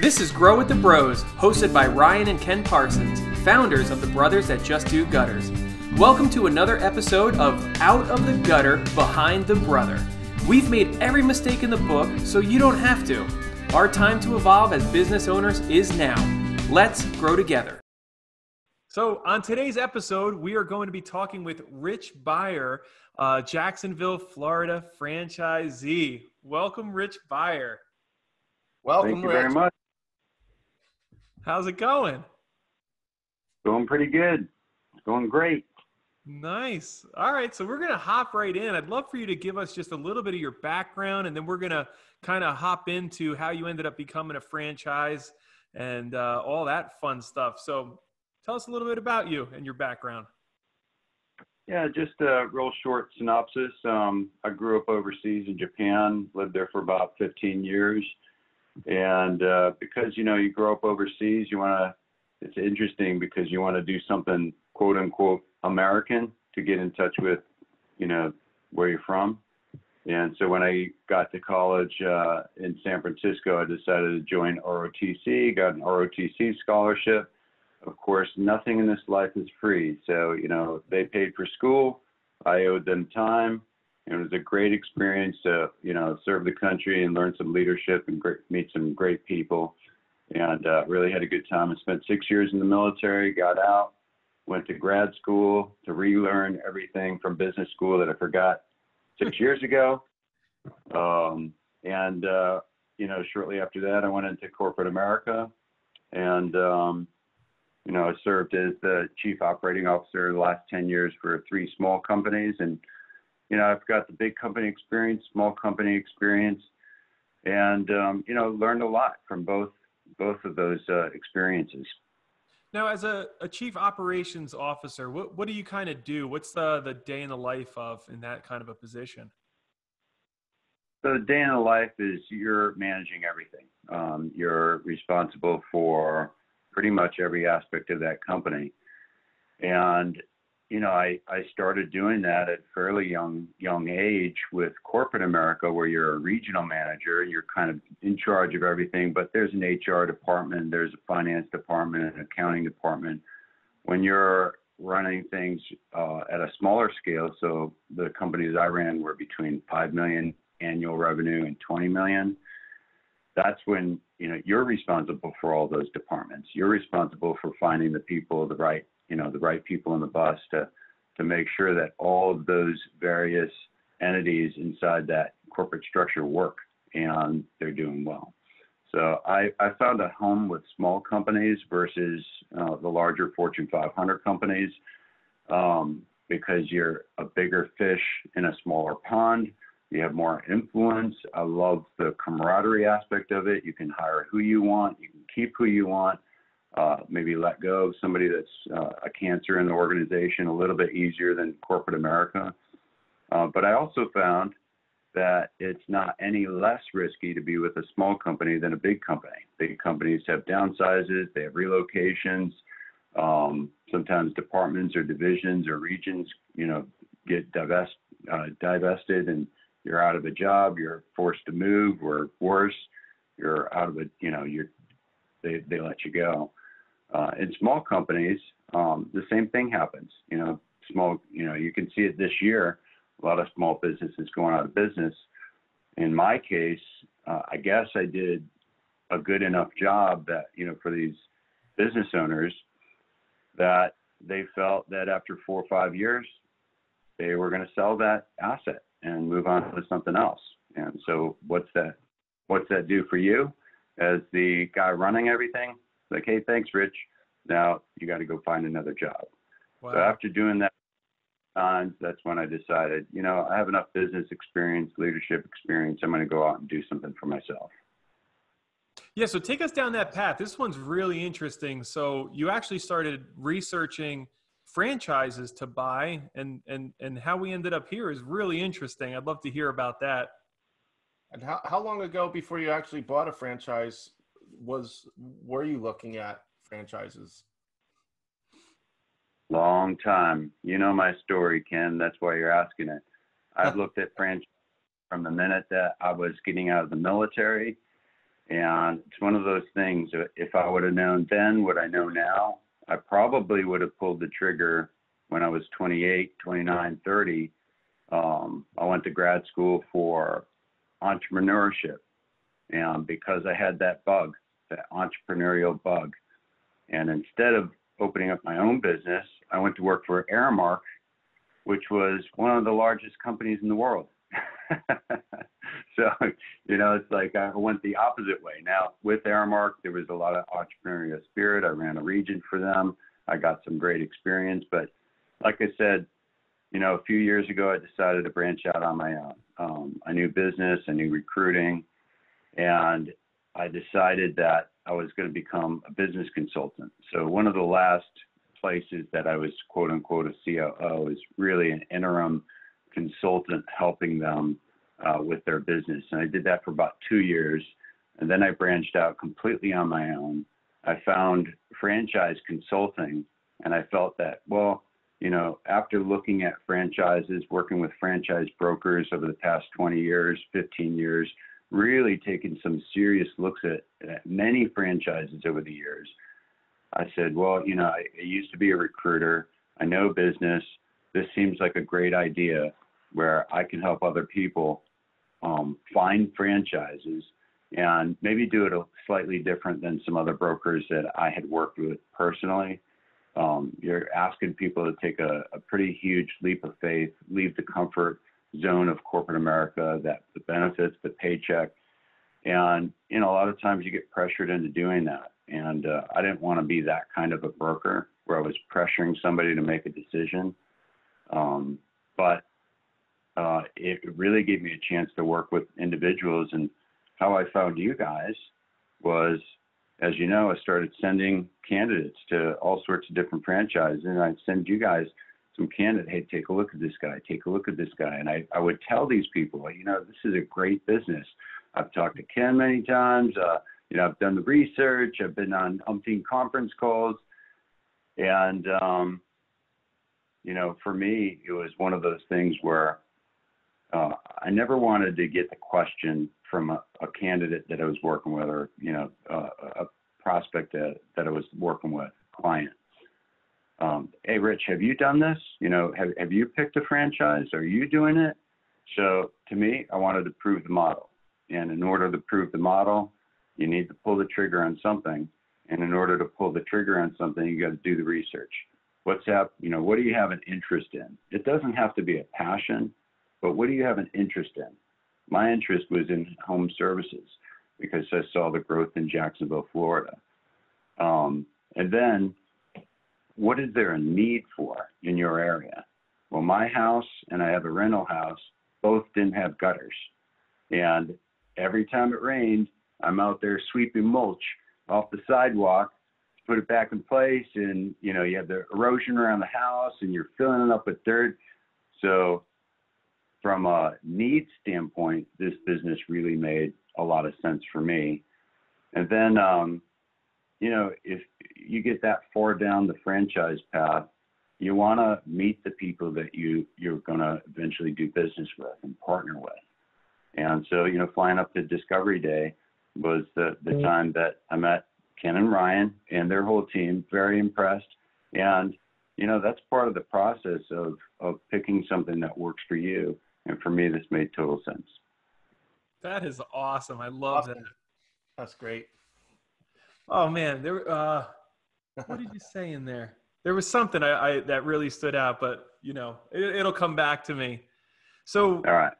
This is Grow with the Bros, hosted by Ryan and Ken Parsons, founders of the brothers that just do gutters. Welcome to another episode of Out of the Gutter, Behind the Brother. We've made every mistake in the book, so you don't have to. Our time to evolve as business owners is now. Let's grow together. So on today's episode, we are going to be talking with Rich Beyer, Jacksonville, Florida franchisee. Welcome, Rich Beyer. Welcome. Thank you very much. How's it going? Going pretty good. It's going great. Nice. All right. So we're going to hop right in. I'd love for you to give us just a little bit of your background, and then we're going to kind of hop into how you ended up becoming a franchise and all that fun stuff. So tell us a little bit about you and your background. Yeah, just a real short synopsis. I grew up overseas in Japan, lived there for about 15 years. And because, you know, you grow up overseas, you want to, it's interesting because you want to do something, quote unquote, American to get in touch with, you know, where you're from. And so when I got to college in San Francisco, I decided to join ROTC, got an ROTC scholarship. Of course, nothing in this life is free. So, you know, they paid for school. I owed them time. And it was a great experience to, you know, serve the country and learn some leadership and meet some great people. And really had a good time. I spent 6 years in the military, got out, went to grad school to relearn everything from business school that I forgot 6 years ago. You know, shortly after that, I went into corporate America. And, you know, I served as the chief operating officer the last 10 years for three small companies. And, you know, I've got the big company experience, small company experience, and, you know, learned a lot from both of those experiences. Now, as a chief operations officer, what do you kind of do? What's the day in the life of in that kind of a position? So the day in the life is you're managing everything. You're responsible for pretty much every aspect of that company. And, you know, I started doing that at fairly young age with corporate America, where you're a regional manager, you're kind of in charge of everything, but there's an HR department, there's a finance department, an accounting department. When you're running things at a smaller scale, so the companies I ran were between 5 million annual revenue and 20 million. That's when, you know, you're responsible for all those departments. You're responsible for finding the people, the right, you know, the right people on the bus to make sure that all of those various entities inside that corporate structure work and they're doing well. So I found a home with small companies versus the larger Fortune 500 companies because you're a bigger fish in a smaller pond. You have more influence. I love the camaraderie aspect of it. You can hire who you want. You can keep who you want. Maybe let go of somebody that's a cancer in the organization a little bit easier than corporate America. But I also found that it's not any less risky to be with a small company than a big company. Big companies have downsizes, they have relocations. Sometimes departments or divisions or regions, you know, get divested and you're out of a job, you're forced to move, or worse, you're out of a, you know, they let you go. In small companies, the same thing happens. You know, you can see it this year. A lot of small businesses going out of business. In my case, I guess I did a good enough job that, you know, for these business owners that they felt that after 4 or 5 years, they were going to sell that asset and move on to something else. And so what's that do for you? As the guy running everything, like, hey, thanks, Rich. Now you got to go find another job. Wow. So after doing that, that's when I decided, you know, I have enough business experience, leadership experience. I'm going to go out and do something for myself. Yeah. So take us down that path. This one's really interesting. So you actually started researching franchises to buy, and how we ended up here is really interesting. I'd love to hear about that. And how long ago before you actually bought a franchise were you looking at franchises? Long time. You know my story, Ken. That's why you're asking it. I've looked at franchises from the minute that I was getting out of the military. And it's one of those things, if I would have known then what I know now, I probably would have pulled the trigger when I was 28, 29, 30. I went to grad school for entrepreneurship, and because I had that bug, that entrepreneurial bug. And instead of opening up my own business, I went to work for Aramark, which was one of the largest companies in the world. So, you know, it's like I went the opposite way. Now, with Aramark, there was a lot of entrepreneurial spirit. I ran a region for them. I got some great experience. But like I said, you know, a few years ago, I decided to branch out on my own. I knew business, I knew recruiting, and I decided that I was going to become a business consultant. So one of the last places that I was, quote unquote, a COO is really an interim consultant helping them with their business. And I did that for about 2 years. And then I branched out completely on my own. I found franchise consulting, and I felt that, well, you know, after looking at franchises, working with franchise brokers over the past 20 years, 15 years, really taking some serious looks at many franchises over the years, I said, well, you know, I used to be a recruiter. I know business. This seems like a great idea where I can help other people find franchises and maybe do it slightly different than some other brokers that I had worked with personally. You're asking people to take a pretty huge leap of faith, leave the comfort zone of corporate America, that the benefits, the paycheck. And, you know, a lot of times you get pressured into doing that. And I didn't want to be that kind of a broker where I was pressuring somebody to make a decision. But it really gave me a chance to work with individuals. And how I found you guys was, as you know, I started sending candidates to all sorts of different franchises. And I'd send you guys some candidate, hey, take a look at this guy, take a look at this guy. And I would tell these people, you know, this is a great business. I've talked to Ken many times. You know, I've done the research. I've been on umpteen conference calls. And, you know, for me, it was one of those things where I never wanted to get the question from a candidate that I was working with, or, you know, a prospect that I was working with, client. Hey, Rich, have you done this? You know, have you picked a franchise? Are you doing it? So to me, I wanted to prove the model. And in order to prove the model, you need to pull the trigger on something. And in order to pull the trigger on something, you got to do the research. What's up? You know, what do you have an interest in? It doesn't have to be a passion, but what do you have an interest in? My interest was in home services because I saw the growth in Jacksonville, Florida. And then what is there a need for in your area? Well, my house and I have a rental house, both didn't have gutters. And every time it rained, I'm out there sweeping mulch off the sidewalk, put it back in place. And, you know, you have the erosion around the house and you're filling it up with dirt. So from a needs standpoint, this business really made a lot of sense for me. And then, you know, if you get that far down the franchise path, you want to meet the people that you're going to eventually do business with and partner with. And so, you know, flying up to Discovery Day was the time that I met Ken and Ryan and their whole team, very impressed. And, you know, that's part of the process of picking something that works for you. And for me, this made total sense. That is awesome. I love that. That's great. Oh man, there. What did you say in there? There was something I that really stood out, but you know, it'll come back to me. So, all right.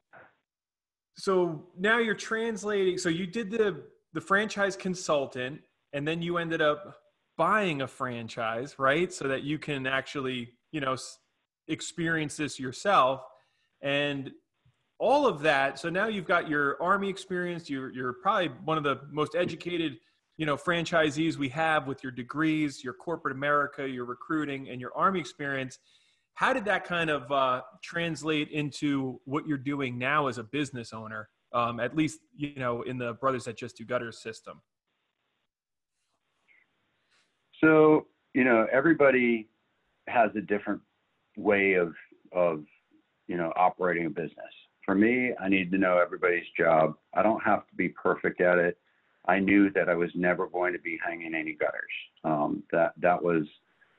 So now you're translating. So you did the franchise consultant, and then you ended up buying a franchise, right? So that you can actually, you know, experience this yourself, and all of that. So now you've got your Army experience. You're probably one of the most educated, you know, franchisees we have, with your degrees, your corporate America, your recruiting, and your Army experience. How did that kind of translate into what you're doing now as a business owner, at least, you know, in the Brothers That Just Do Gutters system? So, you know, everybody has a different way of, you know, operating a business. For me, I need to know everybody's job. I don't have to be perfect at it. I knew that I was never going to be hanging any gutters. That was,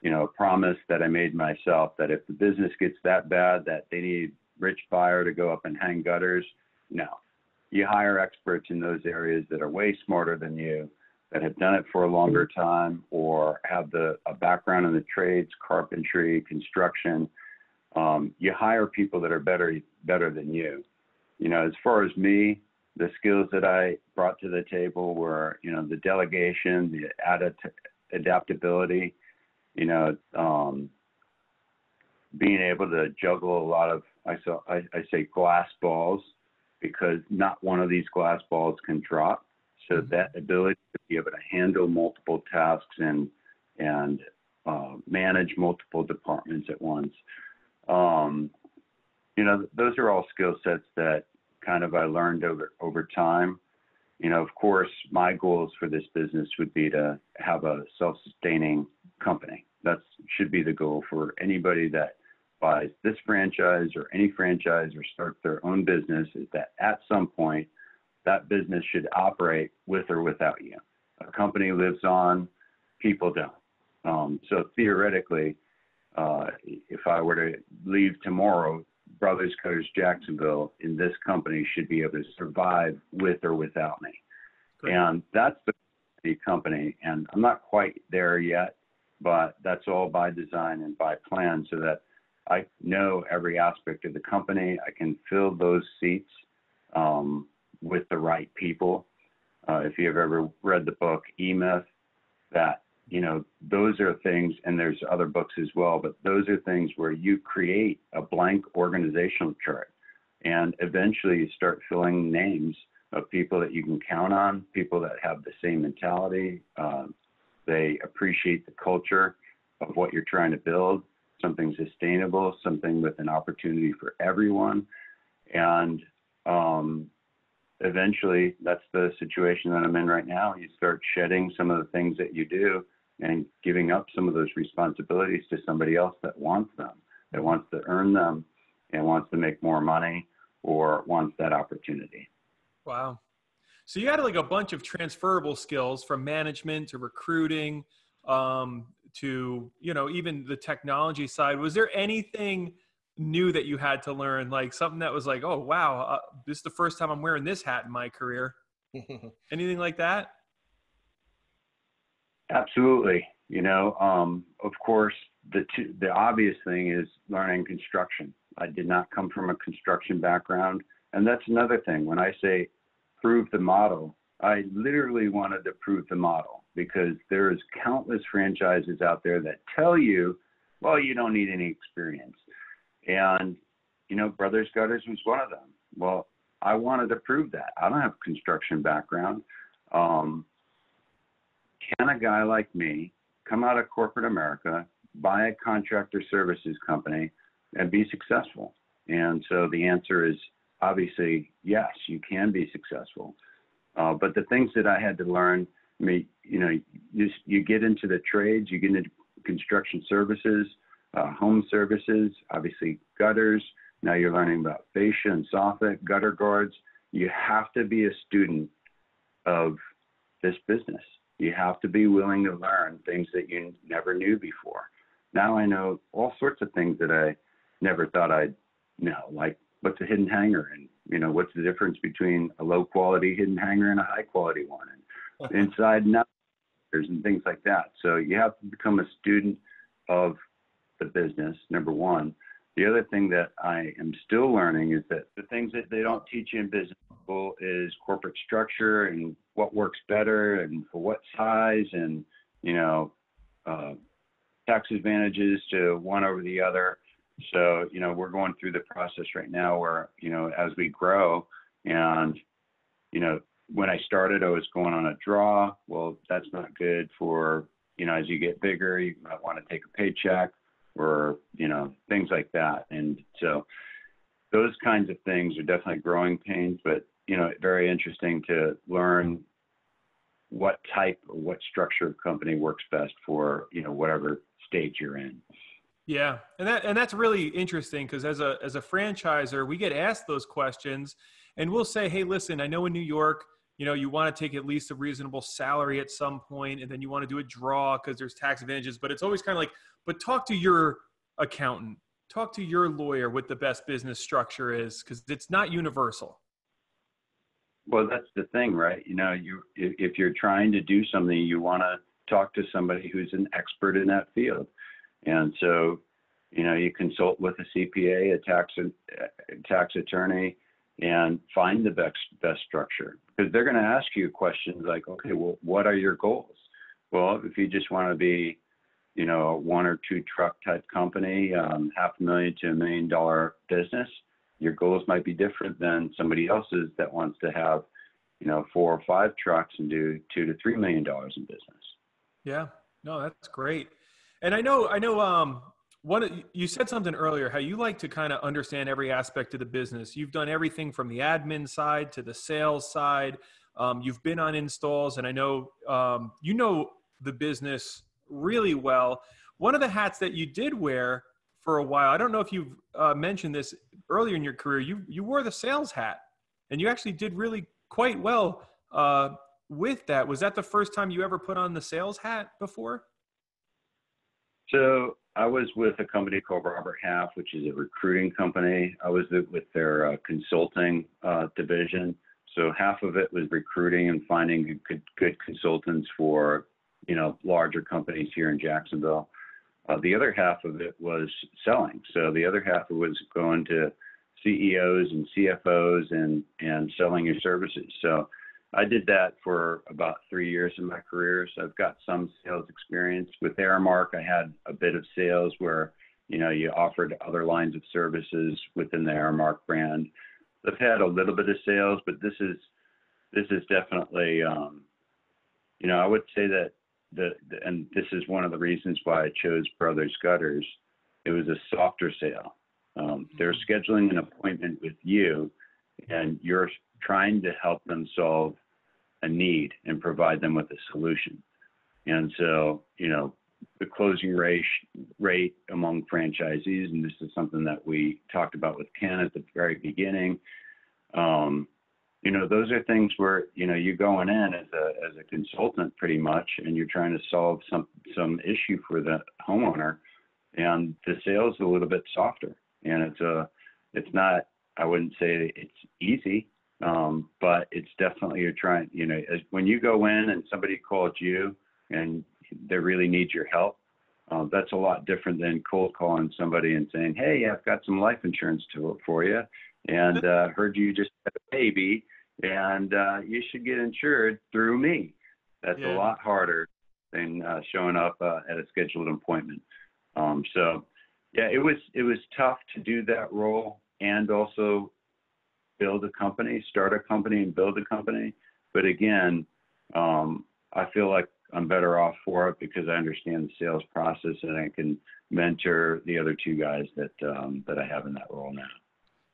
you know, a promise that I made myself, that if the business gets that bad that they need Rich Beyer to go up and hang gutters, no. You hire experts in those areas that are way smarter than you, that have done it for a longer time or have a background in the trades, carpentry, construction. You hire people that are better than you. You know, as far as me, the skills that I brought to the table were, you know, the delegation, the adaptability, you know, being able to juggle a lot of, I say glass balls, because not one of these glass balls can drop. So that ability to be able to handle multiple tasks and manage multiple departments at once. You know, those are all skill sets that kind of I learned over time. You know, of course, my goals for this business would be to have a self-sustaining company. That should be the goal for anybody that buys this franchise or any franchise or starts their own business, is that at some point, that business should operate with or without you. A company lives on, people don't. So theoretically, if I were to leave tomorrow, Brothers Gutters Jacksonville in this company should be able to survive with or without me. Great. And that's the company. And I'm not quite there yet, but that's all by design and by plan, so that I know every aspect of the company. I can fill those seats with the right people. If you've ever read the book E-Myth, that, you know, those are things, and there's other books as well, but those are things where you create a blank organizational chart, and eventually you start filling names of people that you can count on, people that have the same mentality. They appreciate the culture of what you're trying to build, something sustainable, something with an opportunity for everyone. And eventually, that's the situation that I'm in right now. You start shedding some of the things that you do and giving up some of those responsibilities to somebody else that wants them, that wants to earn them and wants to make more money or wants that opportunity. Wow. So you had like a bunch of transferable skills, from management to recruiting, to, you know, even the technology side. Was there anything new that you had to learn, like something that was like, oh wow, this is the first time I'm wearing this hat in my career? Anything like that? Absolutely. You know, of course, the obvious thing is learning construction. I did not come from a construction background, and that's another thing. When I say prove the model, I literally wanted to prove the model, because there is countless franchises out there that tell you, well, you don't need any experience. And, you know, Brothers Gutters was one of them. Well, I wanted to prove that. I don't have a construction background. Can a guy like me come out of corporate America, buy a contractor services company, and be successful? And so the answer is obviously yes, you can be successful. But the things that I had to learn, I mean, you know, you get into the trades, you get into construction services, home services, obviously gutters. Now you're learning about fascia and soffit, gutter guards. You have to be a student of this business. You have to be willing to learn things that you never knew before. Now I know all sorts of things that I never thought I'd know, like what's a hidden hanger, and, you know, what's the difference between a low quality hidden hanger and a high quality one, and inside numbers and things like that. So you have to become a student of the business, number one. The other thing that I am still learning is that the things that they don't teach you in business school is corporate structure and what works better and for what size, and, you know, tax advantages to one over the other. So, you know, we're going through the process right now where, you know, as we grow, and, you know, when I started, I was going on a draw. Well, that's not good for, you know, as you get bigger, you might want to take a paycheck, or, you know, things like that. And so those kinds of things are definitely growing pains, but, you know, very interesting to learn what type or what structure of company works best for, you know, whatever stage you're in. Yeah. And that's really interesting, because as a franchiser, we get asked those questions, and we'll say, hey, listen, I know in New York, you know, you want to take at least a reasonable salary at some point, and then you want to do a draw because there's tax advantages. But it's always kind of like, but talk to your accountant, talk to your lawyer what the best business structure is, because it's not universal. Well, that's the thing, right? You know, if you're trying to do something, you want to talk to somebody who's an expert in that field. And so, you know, you consult with a CPA, a tax attorney, and find the best structure, because they're going to ask you questions like, okay, well, what are your goals? Well, if you just want to be, you know, a 1 or 2 truck type company, $500,000 to $1 million business, your goals might be different than somebody else's that wants to have, you know, 4 or 5 trucks and do $2 to $3 million in business. Yeah, no, that's great. And I know, one, you said something earlier, how you like to kind of understand every aspect of the business. You've done everything from the admin side to the sales side. You've been on installs, and I know, you know the business really well. One of the hats that you did wear for a while, I don't know if you've mentioned this earlier in your career, you wore the sales hat, and you actually did really quite well with that. Was that the first time you ever put on the sales hat before? So I was with a company called Robert Half, which is a recruiting company. I was with their consulting division. So half of it was recruiting and finding good consultants for, you know, larger companies here in Jacksonville. The other half of it was selling. So the other half was going to CEOs and CFOs and selling your services. So I did that for about 3 years in my career. So I've got some sales experience. With Aramark, I had a bit of sales where, you know, you offered other lines of services within the Aramark brand. I've had a little bit of sales, but this is definitely, you know, I would say that and this is one of the reasons why I chose Brothers Gutters. It was a softer sale. They're scheduling an appointment with you, and you're trying to help them solve a need and provide them with a solution. And so, you know, the closing rate among franchisees, and this is something that we talked about with Ken at the very beginning, you know, those are things where, you know, you're going in as a consultant pretty much, and you're trying to solve some issue for the homeowner, and the sale's a little bit softer. And it's not, I wouldn't say it's easy, but it's definitely, you're trying, you know, when you go in and somebody calls you and they really need your help, that's a lot different than cold calling somebody and saying, hey, I've got some life insurance for you, and heard you just had a baby, and you should get insured through me. That's a lot harder than showing up at a scheduled appointment. So yeah, it was tough to do that role and also start a company and build a company. But again, I feel like I'm better off for it because I understand the sales process, and I can mentor the other 2 guys that I have in that role now.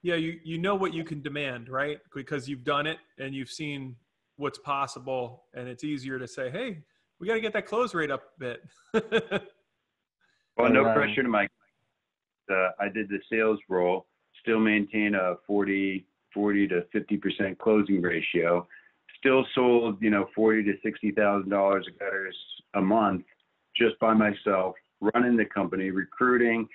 Yeah, you know what you can demand, right? Because you've done it and you've seen what's possible, and it's easier to say, hey, we got to get that close rate up a bit. Well, no pressure to my I did the sales role, still maintain a 40 to 50% closing ratio, still sold, you know, $40,000 to $60,000 of gutters a month just by myself, running the company, recruiting,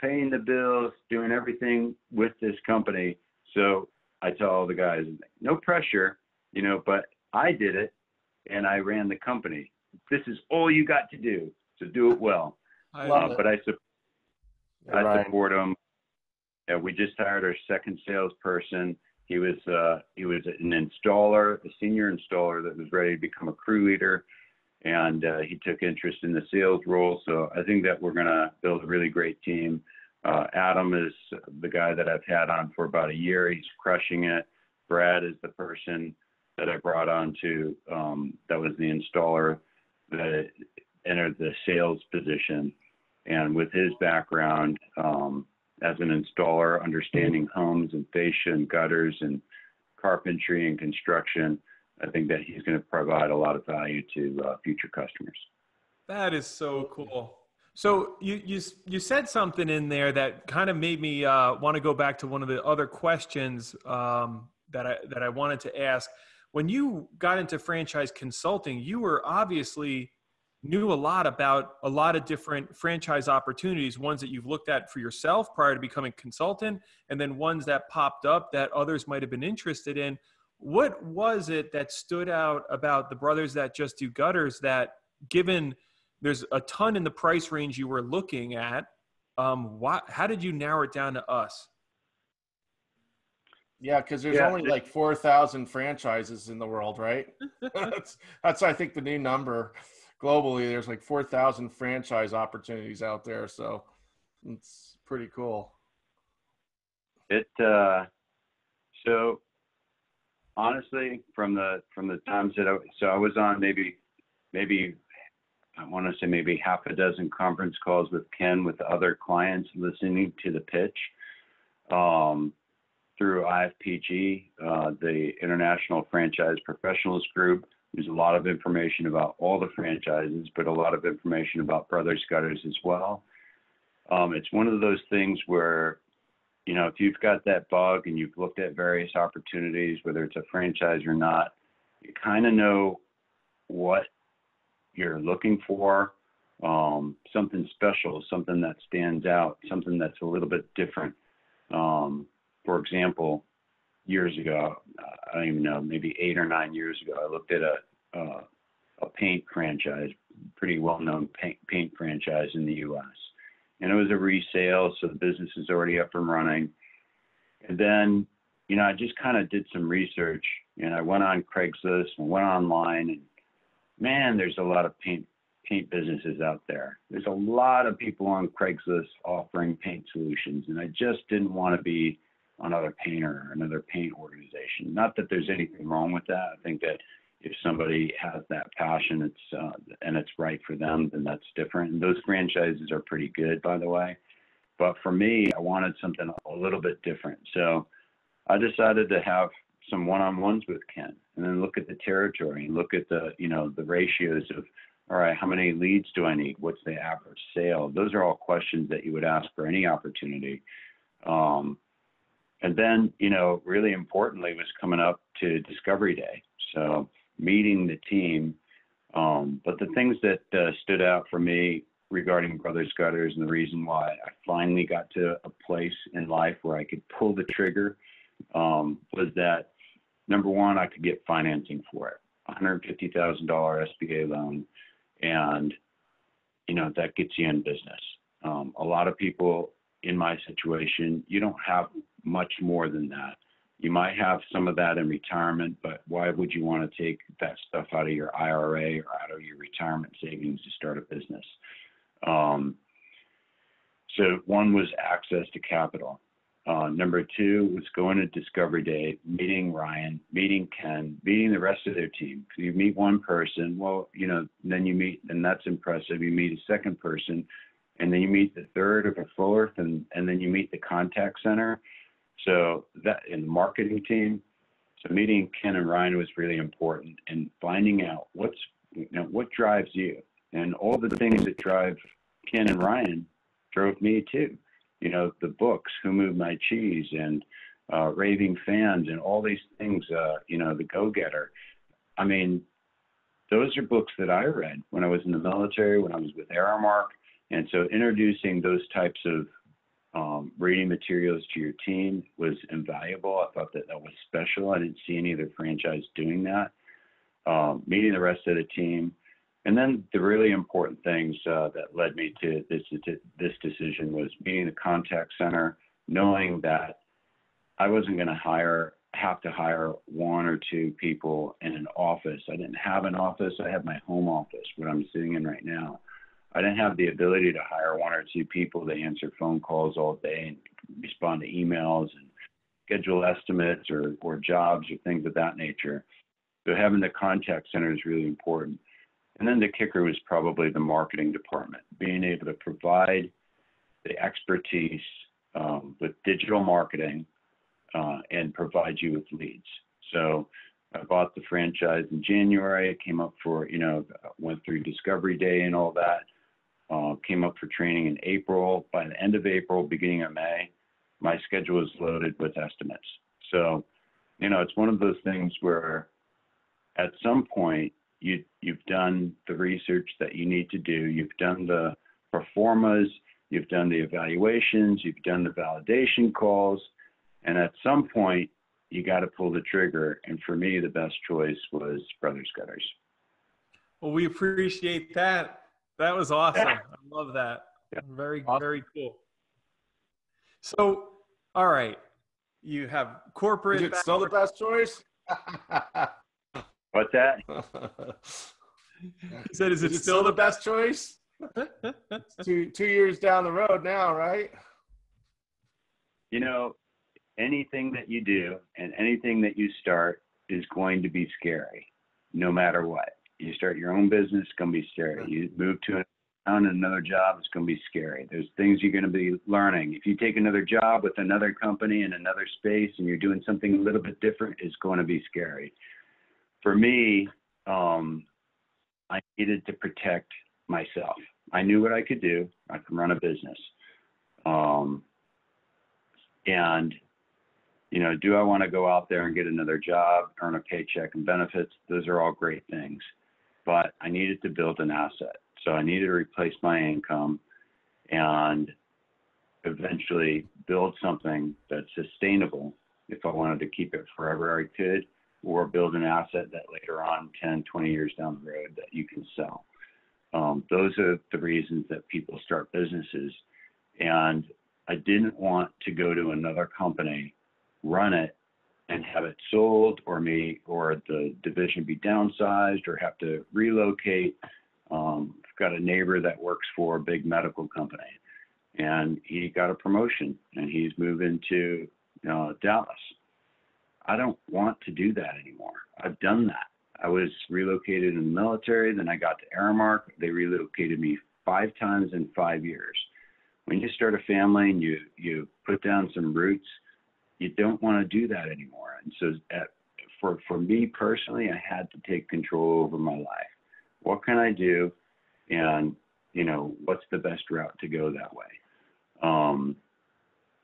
paying the bills, doing everything with this company. So I tell all the guys, no pressure, you know, but I did it and I ran the company. This is all you got to do, so do it well. But I support them. Yeah, we just hired our second salesperson. He was an installer, a senior installer that was ready to become a crew leader, and he took interest in the sales role. So I think that we're going to build a really great team. Adam is the guy that I've had on for about a year. He's crushing it. Brad is the person that I brought on to that was the installer that entered the sales position, and with his background, as an installer, understanding homes and fascia and gutters and carpentry and construction, I think that he's going to provide a lot of value to future customers. That is so cool. So you said something in there that kind of made me want to go back to one of the other questions that I wanted to ask. when you got into franchise consulting, you were obviously knew a lot about a lot of different franchise opportunities, ones that you've looked at for yourself prior to becoming a consultant, and then ones that popped up that others might have been interested in. What was it that stood out about the Brothers That Just Do Gutters that, given there's a ton in the price range you were looking at, how did you narrow it down to us? Yeah, because there's only like 4,000 franchises in the world, right? that's I think the new number. Globally, there's like 4,000 franchise opportunities out there, so it's pretty cool. So honestly, from the times that I was on maybe I want to say maybe half a dozen conference calls with Ken with other clients listening to the pitch through IFPG, the International Franchise Professionals Group. There's a lot of information about all the franchises, but a lot of information about Brothers Gutters as well. It's one of those things where, you know, if you've got that bug and you've looked at various opportunities, whether it's a franchise or not, you kind of know what you're looking for, something special, something that stands out, something that's a little bit different. For example, years ago, I don't even know, maybe 8 or 9 years ago, I looked at a paint franchise, pretty well-known paint franchise in the U.S. And it was a resale, so the business is already up and running. And then, you know, I just kind of did some research, and I went on Craigslist and went online, and man, there's a lot of paint businesses out there. There's a lot of people on Craigslist offering paint solutions, and I just didn't want to be another painter, another paint organization. Not that there's anything wrong with that. I think that if somebody has that passion, it's right for them, then that's different. And those franchises are pretty good, by the way. But for me, I wanted something a little bit different. So I decided to have some one-on-ones with Ken, and then look at the territory and look at the ratios of, all right, how many leads do I need? What's the average sale? Those are all questions that you would ask for any opportunity. And then, you know, really importantly was coming up to Discovery Day. So meeting the team. But the things that stood out for me regarding Brothers Gutters, and the reason why I finally got to a place in life where I could pull the trigger, was that, number one, I could get financing for it, $150,000 SBA loan. And, you know, that gets you in business. A lot of people in my situation, you don't have much more than that. You might have some of that in retirement, but why would you want to take that stuff out of your IRA or out of your retirement savings to start a business? So one was access to capital. Number two was going to Discovery Day, meeting Ryan, meeting Ken, meeting the rest of their team. You meet one person, well, you know, then you meet, and that's impressive. You meet a second person, and then you meet the third or the fourth, and then you meet the contact center. So that, in the marketing team, so meeting Ken and Ryan was really important, and finding out what drives you, and all the things that drive Ken and Ryan drove me too. You know, the books, Who Moved My Cheese, and Raving Fans, and all these things. You know, The Go-Getter. I mean, those are books that I read when I was in the military, when I was with Aramark, and so introducing those types of reading materials to your team was invaluable. I thought that was special. I didn't see any other franchise doing that. Meeting the rest of the team, and then the really important things that led me to this decision was meeting the contact center, knowing that I wasn't going to have to hire one or two people in an office. I didn't have an office. I had my home office, what I'm sitting in right now. I didn't have the ability to hire one or two people to answer phone calls all day and respond to emails and schedule estimates or jobs or things of that nature. So having the contact center is really important. And then the kicker was probably the marketing department, being able to provide the expertise with digital marketing and provide you with leads. So I bought the franchise in January. It came up for, you know, went through Discovery Day and all that. Came up for training in April. By the end of April, beginning of May, my schedule is loaded with estimates. So, you know, it's one of those things where at some point you've done the research that you need to do, you've done the pro formas, you've done the evaluations, you've done the validation calls, and at some point you got to pull the trigger. And for me, the best choice was Brothers Gutters. Well, we appreciate that. That was awesome. Yeah. I love that. Yeah. Very, awesome. Very cool. So, all right. You have corporate. Is it still the best choice? What's that? He said, is it still the best choice? 2 years down the road now, right? You know, anything that you do and anything that you start is going to be scary, no matter what. You start your own business, it's going to be scary. You move to another job, it's going to be scary. There's things you're going to be learning. If you take another job with another company in another space and you're doing something a little bit different, it's going to be scary. For me, I needed to protect myself. I knew what I could do. I could run a business. And, you know, do I want to go out there and get another job, earn a paycheck and benefits? Those are all great things. But I needed to build an asset. So I needed to replace my income and eventually build something that's sustainable if I wanted to keep it forever I could, or build an asset that later on, 10, 20 years down the road, that you can sell. Those are the reasons that people start businesses. And I didn't want to go to another company, run it, and have it sold, or me, or the division be downsized, or have to relocate. I've got a neighbor that works for a big medical company, and he got a promotion, and he's moving to Dallas. I don't want to do that anymore. I've done that. I was relocated in the military, then I got to Aramark. They relocated me 5 times in 5 years. When you start a family and you put down some roots, you don't want to do that anymore. And so for me personally, I had to take control over my life. What can I do? And, you know, what's the best route to go that way?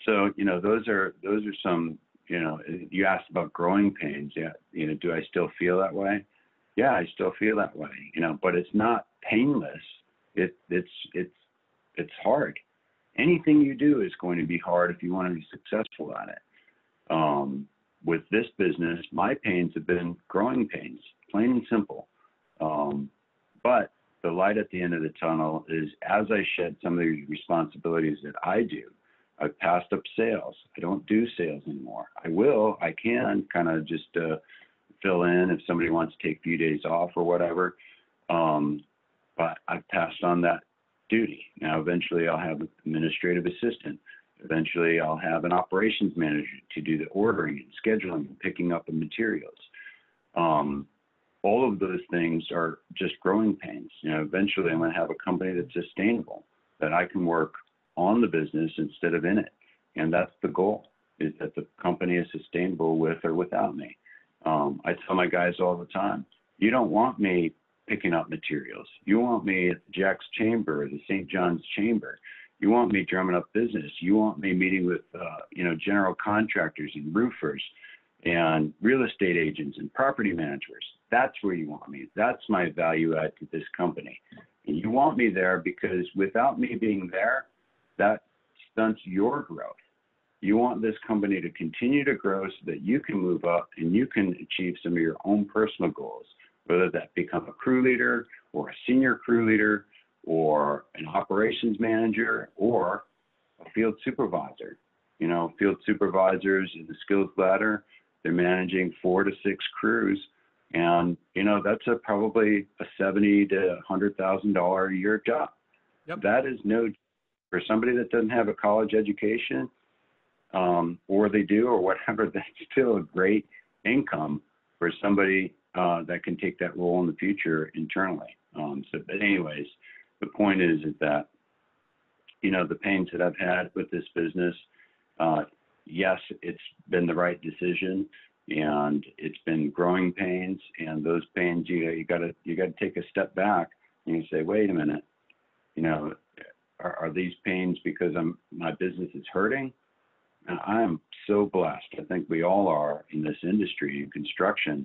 So, you know, those are some, you know, you asked about growing pains. Yeah. You know, do I still feel that way? Yeah, I still feel that way, you know, but it's not painless. It's hard. Anything you do is going to be hard if you want to be successful at it. With this business, my pains have been growing pains, plain and simple. But the light at the end of the tunnel is, as I shed some of the responsibilities that I do, I've passed up sales. I don't do sales anymore. I can kind of just fill in if somebody wants to take a few days off or whatever. But I've passed on that duty. Now, eventually I'll have an administrative assistant. Eventually I'll have an operations manager to do the ordering and scheduling and picking up the materials. All of those things are just growing pains. You know, eventually I'm going to have a company that's sustainable, that I can work on the business instead of in it. And that's the goal, is that the company is sustainable with or without me. I tell my guys all the time, you don't want me picking up materials. You want me at Jack's Chamber or the St. John's Chamber. You want me drumming up business. You want me meeting with, you know, general contractors and roofers and real estate agents and property managers. That's where you want me. That's my value add to this company. And you want me there because without me being there, that stunts your growth. You want this company to continue to grow so that you can move up and you can achieve some of your own personal goals, whether that become a crew leader or a senior crew leader or an operations manager or a field supervisor. You know, field supervisors in the skills ladder, they're managing 4 to 6 crews. And, you know, that's probably a $70,000 to $100,000 a year job. Yep. That is no, for somebody that doesn't have a college education, or they do or whatever, that's still a great income for somebody that can take that role in the future internally. But anyways, the point is that, you know, the pains that I've had with this business, yes, it's been the right decision. And it's been growing pains, and those pains, you got to take a step back and you say, wait a minute, you know, are these pains because my business is hurting? And I am so blessed. I think we all are in this industry in construction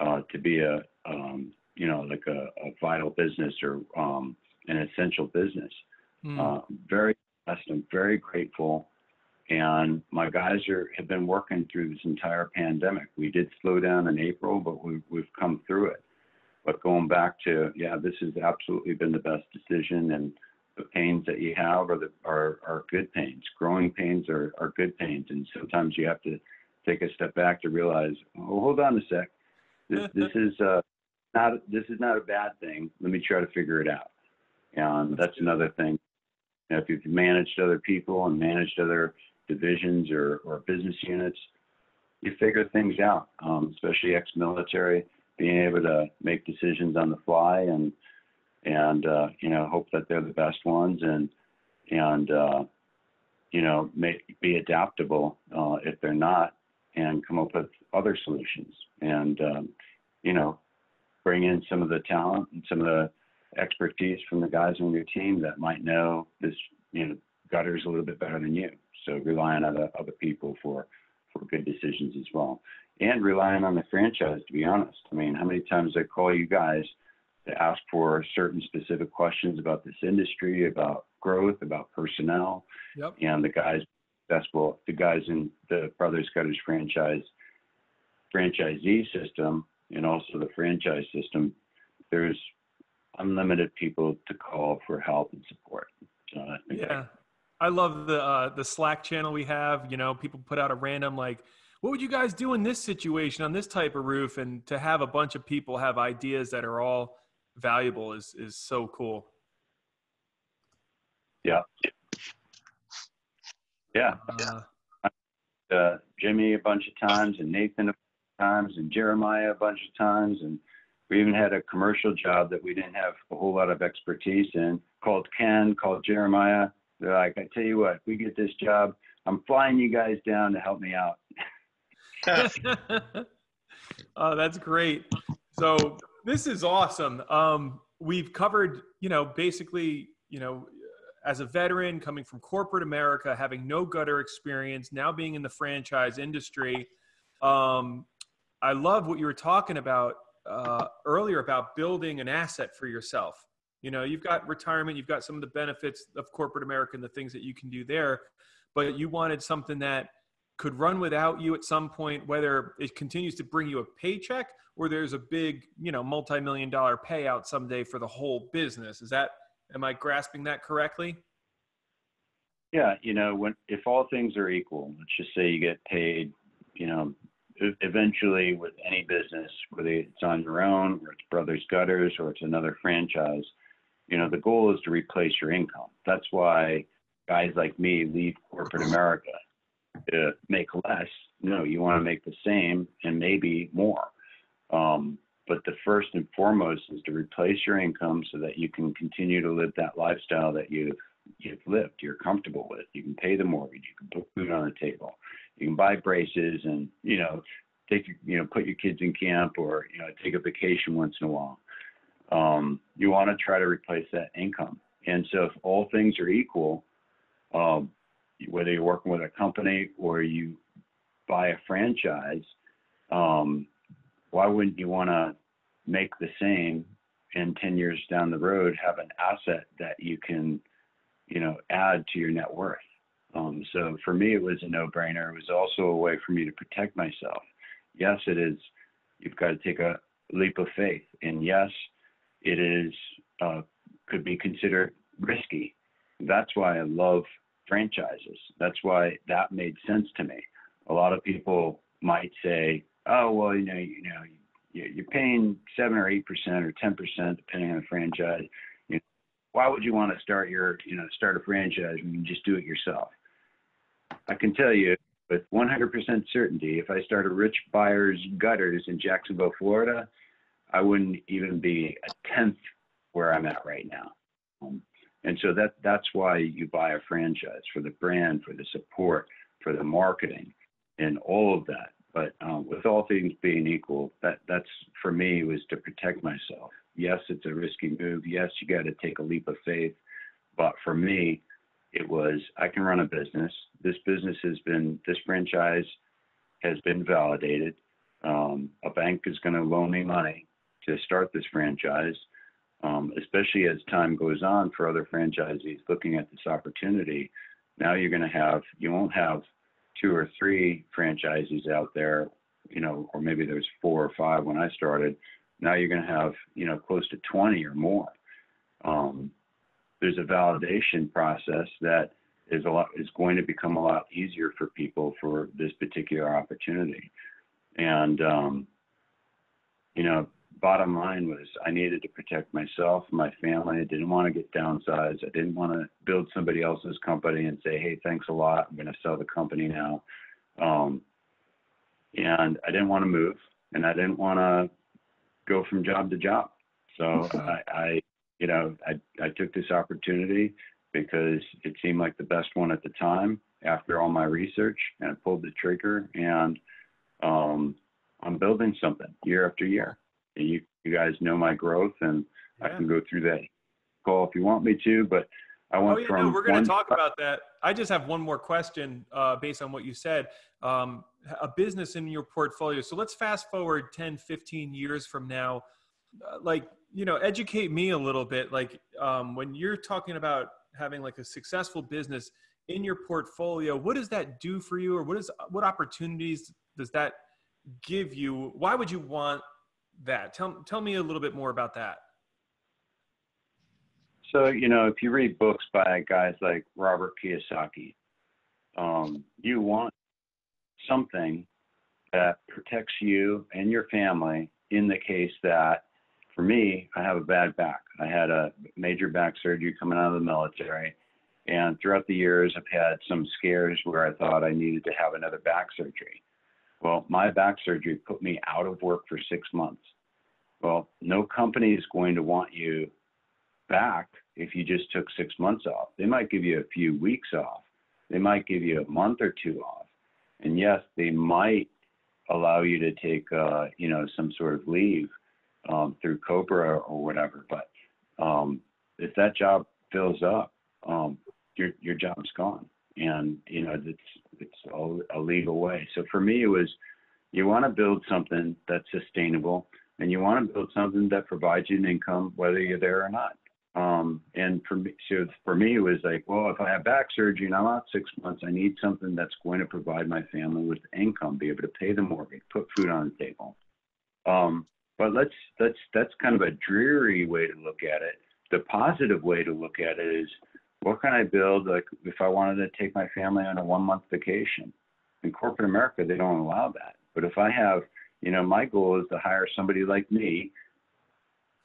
to be a vital business or an essential business. Very blessed. I'm very grateful. And my guys have been working through this entire pandemic. We did slow down in April, but we've come through it. But going back to, this has absolutely been the best decision. And the pains that you have are good pains. Growing pains are good pains. And sometimes you have to take a step back to realize, oh, hold on a sec. This is not a bad thing. Let me try to figure it out. And that's another thing. You know, if you've managed other people and managed other divisions or business units, you figure things out, especially ex-military, being able to make decisions on the fly and hope that they're the best ones and be adaptable if they're not, and come up with other solutions and, bring in some of the talent and some of the expertise from the guys on your team that might know this, gutters a little bit better than you. So relying on other people for good decisions as well, and relying on the franchise, to be honest. I mean, how many times I call you guys to ask for certain specific questions about this industry, about growth, about personnel. Yep. And the guys in the Brothers Gutters franchisee system, and also the franchise system, there's unlimited people to call for help and support. I love the Slack channel we have. People put out a random, like, what would you guys do in this situation on this type of roof? And to have a bunch of people have ideas that are all valuable is so cool. Yeah. Yeah. Jimmy a bunch of times, and Nathan a bunch of times, and Jeremiah a bunch of times. And we even had a commercial job that we didn't have a whole lot of expertise in, called Ken, called Jeremiah. They're like, I tell you what, we get this job, I'm flying you guys down to help me out. Oh, that's great. So this is awesome. We've covered, as a veteran coming from corporate America, having no gutter experience, now being in the franchise industry. I love what you were talking about earlier about building an asset for yourself. You've got retirement, you've got some of the benefits of corporate America and the things that you can do there, but you wanted something that could run without you at some point, whether it continues to bring you a paycheck or there's a big, multi-million-dollar payout someday for the whole business. Am I grasping that correctly? Yeah. If all things are equal, let's just say you get paid, eventually with any business, whether it's on your own or it's Brothers Gutters or it's another franchise, the goal is to replace your income. That's why guys like me leave corporate America. To make less? No, you want to make the same and maybe more. But the first and foremost is to replace your income so that you can continue to live that lifestyle that you've lived, you're comfortable with. You can pay the mortgage, you can put food on the table, you can buy braces and, put your kids in camp or, take a vacation once in a while. You want to try to replace that income. And so if all things are equal, whether you're working with a company or you buy a franchise, why wouldn't you want to make the same and 10 years down the road have an asset that you can, add to your net worth? So for me, it was a no-brainer. It was also a way for me to protect myself. Yes, it is. You've got to take a leap of faith. And yes, it is, could be considered risky. That's why I love franchises. That's why that made sense to me. A lot of people might say, oh, well, you're paying 7% or 8% or 10%, depending on the franchise. Why would you want to start a franchise when you can just do it yourself? I can tell you with 100% certainty, if I started Rich Beyer's Gutters in Jacksonville, Florida, I wouldn't even be a tenth where I'm at right now. And so that's why you buy a franchise, for the brand, for the support, for the marketing, and all of that. But with all things being equal, that's for me was to protect myself. Yes, it's a risky move. Yes, you got to take a leap of faith. But for me, it was, I can run a business. This franchise has been validated. a bank is going to loan me money to start this franchise, especially as time goes on for other franchisees looking at this opportunity. Now you're going to have, you won't have two or three franchisees out there, you know, or maybe there's four or five when I started. Now you're going to have, you know, close to 20 or more. There's a validation process that is going to become a lot easier for people for this particular opportunity. And, you know, bottom line was I needed to protect myself, my family. I didn't want to get downsized. I didn't want to build somebody else's company and say, hey, thanks a lot, I'm going to sell the company now. And I didn't want to move, and I didn't want to go from job to job. So I took this opportunity because it seemed like the best one at the time after all my research, and I pulled the trigger, and I'm building something year after year. And you guys know my growth, and yeah. I can go through that call if you want me to, but I want no, we're going to talk about that. I just have one more question based on what you said, a business in your portfolio. So let's fast forward 10, 15 years from now, like, you know, educate me a little bit. Like when you're talking about having like a successful business in your portfolio, what does that do for you? Or what opportunities does that give you? Why would you want that? Tell me a little bit more about that. So, you know, if you read books by guys like Robert Kiyosaki, you want something that protects you and your family in the case that, for me, I have a bad back. I had a major back surgery coming out of the military. And throughout the years, I've had some scares where I thought I needed to have another back surgery. Well, my back surgery put me out of work for 6 months. Well, no company is going to want you back if you just took 6 months off. They might give you a few weeks off. They might give you a month or two off. And yes, they might allow you to take, you know, some sort of leave through COBRA or whatever. But if that job fills up, your job's gone. And, you know, it's all a legal way. So for me, it was, you want to build something that's sustainable, and you want to build something that provides you an income, whether you're there or not. And for me, it was like, well, if I have back surgery and I'm out 6 months, I need something that's going to provide my family with income, be able to pay the mortgage, put food on the table. But that's kind of a dreary way to look at it. The positive way to look at it is, what can I build? Like if I wanted to take my family on a 1 month vacation, in corporate America, they don't allow that. But if I have, you know, my goal is to hire somebody like me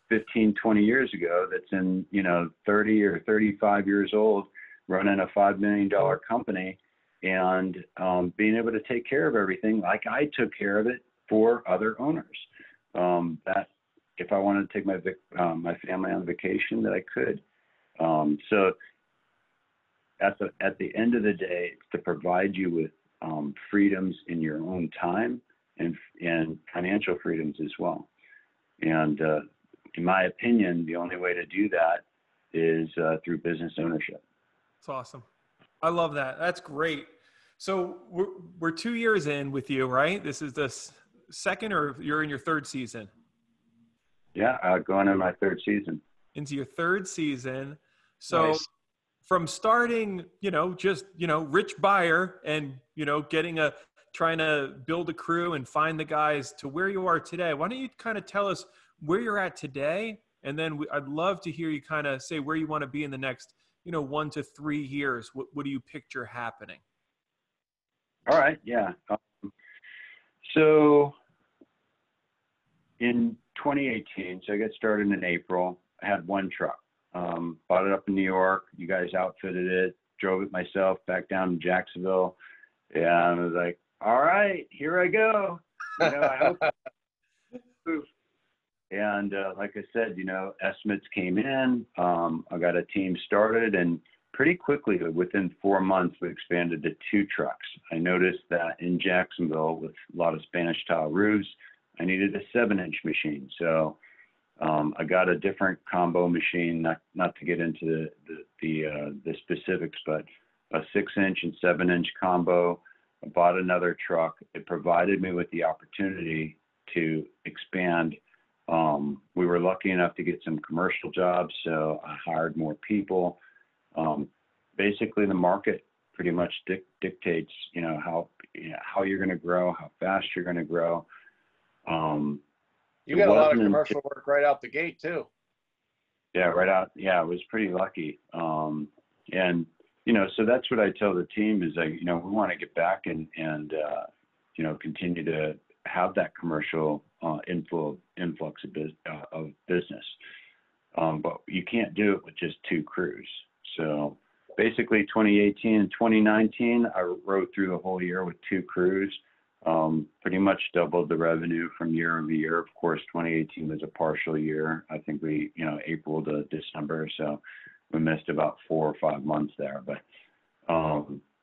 15, 20 years ago, that's in, you know, 30 or 35 years old, running a $5 million company, and being able to take care of everything like I took care of it for other owners. That if I wanted to take my family on vacation, that I could. So at the end of the day, it's to provide you with freedoms in your own time and financial freedoms as well. And in my opinion, the only way to do that is through business ownership. That's awesome. I love that. That's great. So we're 2 years in with you, right? This is the second, or you're in your third season? Yeah, going into my third season. Into your third season. So nice. From starting, you know, just, you know, Rich Beyer and, you know, trying to build a crew and find the guys to where you are today. Why don't you kind of tell us where you're at today? And then I'd love to hear you kind of say where you want to be in the next, you know, 1 to 3 years. What do you picture happening? All right. Yeah. So in 2018, so I got started in April. I had one truck, bought it up in New York. You guys outfitted it, drove it myself back down to Jacksonville. And I was like, all right, here I go. You know, I hope. And like I said, you know, estimates came in. I got a team started, and pretty quickly, within 4 months, we expanded to 2 trucks. I noticed that in Jacksonville, with a lot of Spanish tile roofs, I needed a 7-inch machine. So I got a different combo machine, not to get into the specifics, but a 6-inch and 7-inch combo. I bought another truck. It provided me with the opportunity to expand. We were lucky enough to get some commercial jobs, so I hired more people. Basically, the market pretty much dictates, how you're going to grow, how fast you're going to grow. You got a lot of commercial work right out the gate too. Yeah, right out. Yeah, I was pretty lucky. So that's what I tell the team is we want to get back and continue to have that commercial influx of business. But you can't do it with just two crews. So basically 2018 and 2019, I rode through the whole year with two crews, pretty much doubled the revenue from year over year. Of course, 2018 was a partial year. I think we, April to December, so we missed about 4 or 5 months there, but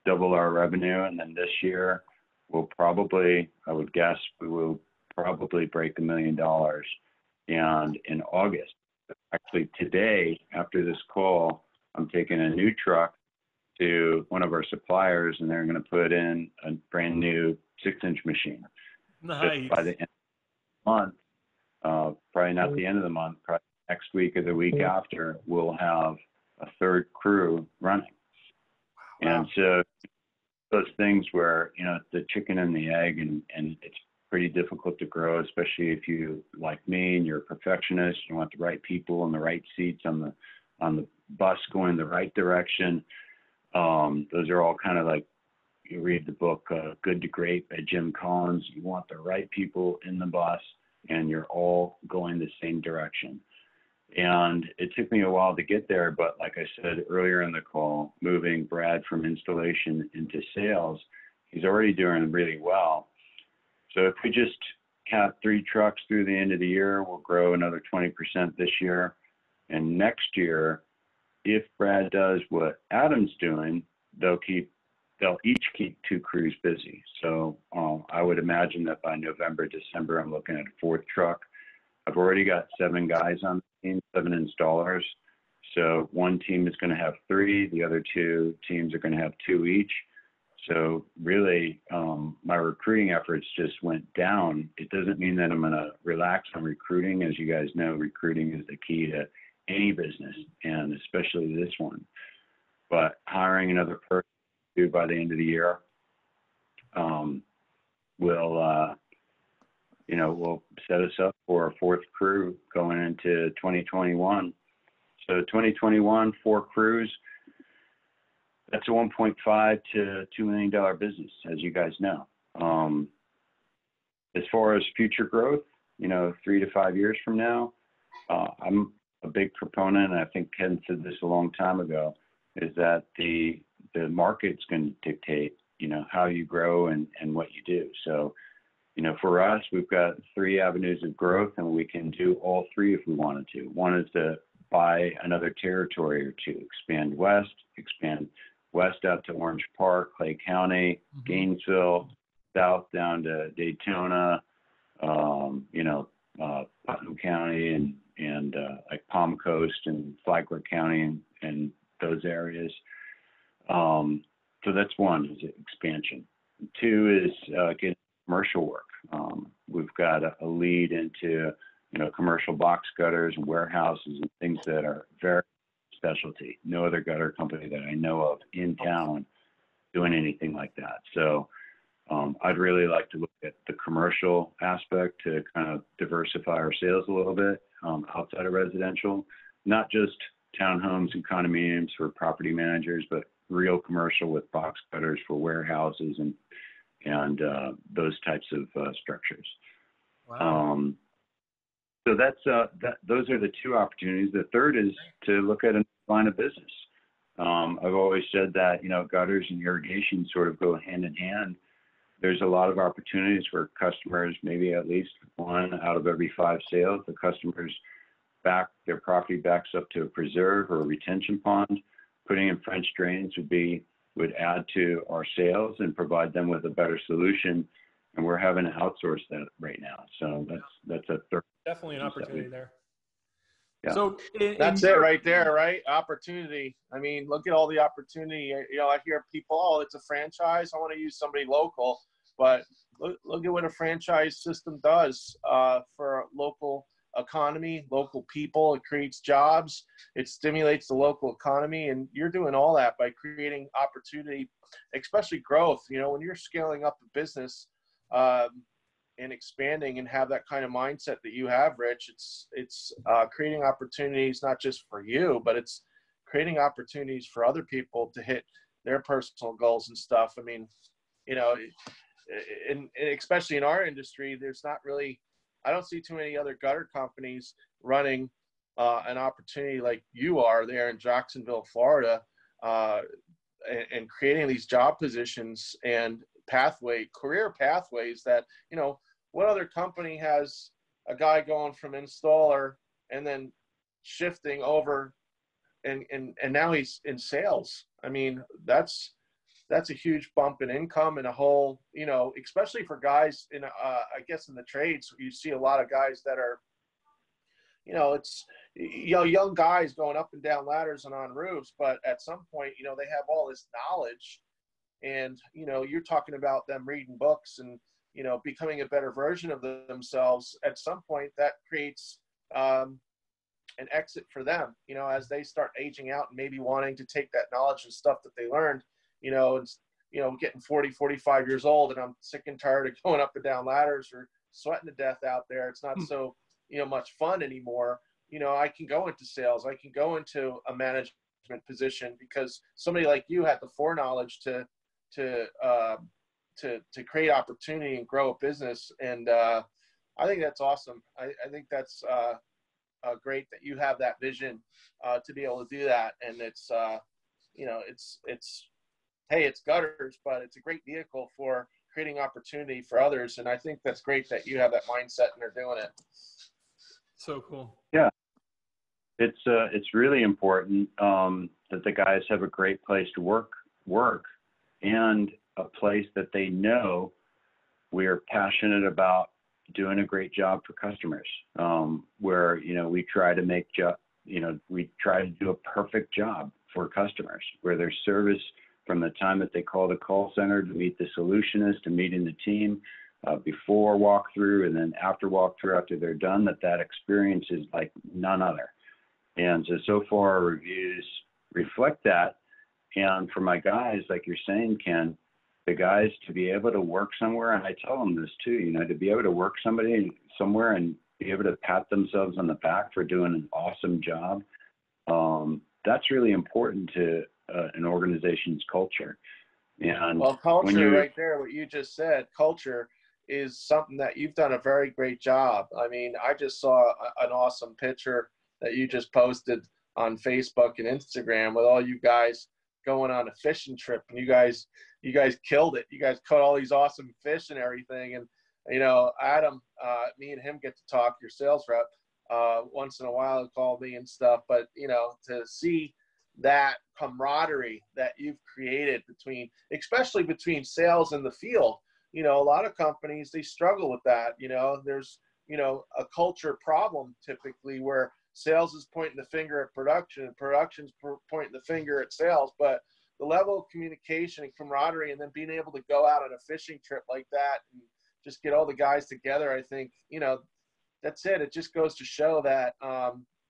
double our revenue. And then this year, we will probably break $1 million. And in August, actually today, after this call, I'm taking a new truck to one of our suppliers, and they're going to put in a brand new 6-inch machine. Nice. Just by the end of the month, probably not the end of the month, probably next week or the week after, we'll have a third crew running. Wow. And so those things where, the chicken and the egg, and it's pretty difficult to grow, especially if you, like me, and you're a perfectionist, you want the right people in the right seats on the bus going the right direction. Those are all kind of like, you read the book, Good to Great by Jim Collins. You want the right people in the bus, and you're all going the same direction. And it took me a while to get there, but like I said earlier in the call, moving Brad from installation into sales, he's already doing really well. So if we just count 3 trucks through the end of the year, we'll grow another 20% this year. And next year, if Brad does what Adam's doing, they'll each keep 2 crews busy. So I would imagine that by November, December, I'm looking at a 4th truck. I've already got 7 guys on the team, 7 installers. So one team is going to have 3. The other 2 teams are going to have 2 each. So really, my recruiting efforts just went down. It doesn't mean that I'm going to relax on recruiting. As you guys know, recruiting is the key to any business, and especially this one. But hiring another person by the end of the year, will set us up for a 4th crew going into 2021. So 2021, 4 crews. That's a $1.5 to $2 million business, as you guys know. As far as future growth, 3 to 5 years from now, I'm a big proponent, and I think Ken said this a long time ago, is that the market's going to dictate, how you grow and what you do. So, for us, we've got 3 avenues of growth, and we can do all 3 if we wanted to. One is to buy another territory or 2, expand west out to Orange Park, Clay County, Gainesville, south down to Daytona, Putnam County and like Palm Coast and Flagler County and those areas. So that's one, is expansion. 2 is getting commercial work. We've got a lead into, commercial box gutters and warehouses and things that are very specialty. No other gutter company that I know of in town doing anything like that. So I'd really like to look at the commercial aspect to kind of diversify our sales a little bit outside of residential, not just townhomes and condominiums for property managers, but real commercial with box cutters for warehouses and those types of structures. Wow. So that's those are the 2 opportunities. The third is to look at a line of business. I've always said that gutters and irrigation sort of go hand in hand. There's a lot of opportunities for customers, maybe at least 1 out of every 5 sales. The customers their property backs up to a preserve or a retention pond. Putting in French drains would add to our sales and provide them with a better solution. And we're having to outsource that right now. So that's a third. Definitely an opportunity there. Yeah. So that's it right there, right? Opportunity. I mean, look at all the opportunity. You know, I hear people, oh, it's a franchise. I want to use somebody local. But look at what a franchise system does for local economy, local people. It creates jobs. It stimulates the local economy. And you're doing all that by creating opportunity, especially growth. You know, when you're scaling up a business and expanding and have that kind of mindset that you have, Rich, it's creating opportunities, not just for you, but it's creating opportunities for other people to hit their personal goals and stuff. I mean, you know, and especially in our industry, there's not really, I don't see too many other gutter companies running an opportunity like you are there in Jacksonville, Florida, and creating these job positions and career pathways that, you know, what other company has a guy going from installer and then shifting over and now he's in sales? I mean, that's a huge bump in income and a whole, you know, especially for guys in, I guess in the trades, you see a lot of guys that are, you know, it's, you know, young guys going up and down ladders and on roofs, but at some point, you know, they have all this knowledge and, you know, you're talking about them reading books and, you know, becoming a better version of themselves. At some point that creates an exit for them, you know, as they start aging out and maybe wanting to take that knowledge and stuff that they learned, you know, it's, you know, getting 40, 45 years old and I'm sick and tired of going up and down ladders or sweating to death out there. It's not so, you know, much fun anymore. You know, I can go into sales. I can go into a management position because somebody like you had the foreknowledge to create opportunity and grow a business. And I think that's awesome. I think that's great that you have that vision to be able to do that. And it's, you know, hey, it's gutters, but it's a great vehicle for creating opportunity for others. And I think that's great that you have that mindset and are doing it. So cool. Yeah. It's really important that the guys have a great place to work. And a place that they know we are passionate about doing a great job for customers, where, you know, we try to make, you know, we try to do a perfect job for customers, where their service from the time that they call the call center to meet the solutionist to meeting the team before walkthrough and then after walkthrough, after they're done, that experience is like none other. And so far our reviews reflect that. And for my guys, like you're saying, Ken, the guys to be able to work somewhere, and I tell them this too, you know, to be able to work somewhere and be able to pat themselves on the back for doing an awesome job, that's really important to an organization's culture. And well, culture right there, what you just said, culture is something that you've done a very great job. I mean, I just saw an awesome picture that you just posted on Facebook and Instagram with all you guys going on a fishing trip, and you guys killed it. You guys caught all these awesome fish and everything. And, you know, Adam, me and him get to talk, your sales rep, once in a while, he'll call me and stuff. But, you know, to see that camaraderie that you've created especially between sales and the field, you know, a lot of companies, they struggle with that. You know, there's, you know, a culture problem typically where sales is pointing the finger at production and production's pointing the finger at sales, but the level of communication and camaraderie and then being able to go out on a fishing trip like that and just get all the guys together, I think, you know, that's it. It just goes to show that,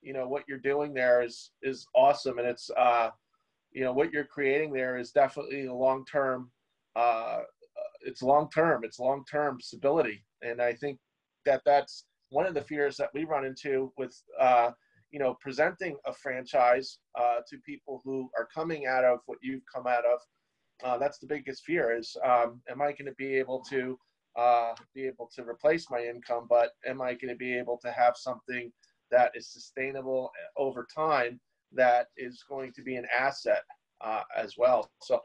you know, what you're doing there is awesome. And it's, you know, what you're creating there is definitely it's long-term stability. And I think that's one of the fears that we run into with, you know, presenting a franchise to people who are coming out of what you've come out of. That's the biggest fear is, am I going to be able to replace my income, but am I going to be able to have something that is sustainable over time that is going to be an asset as well? So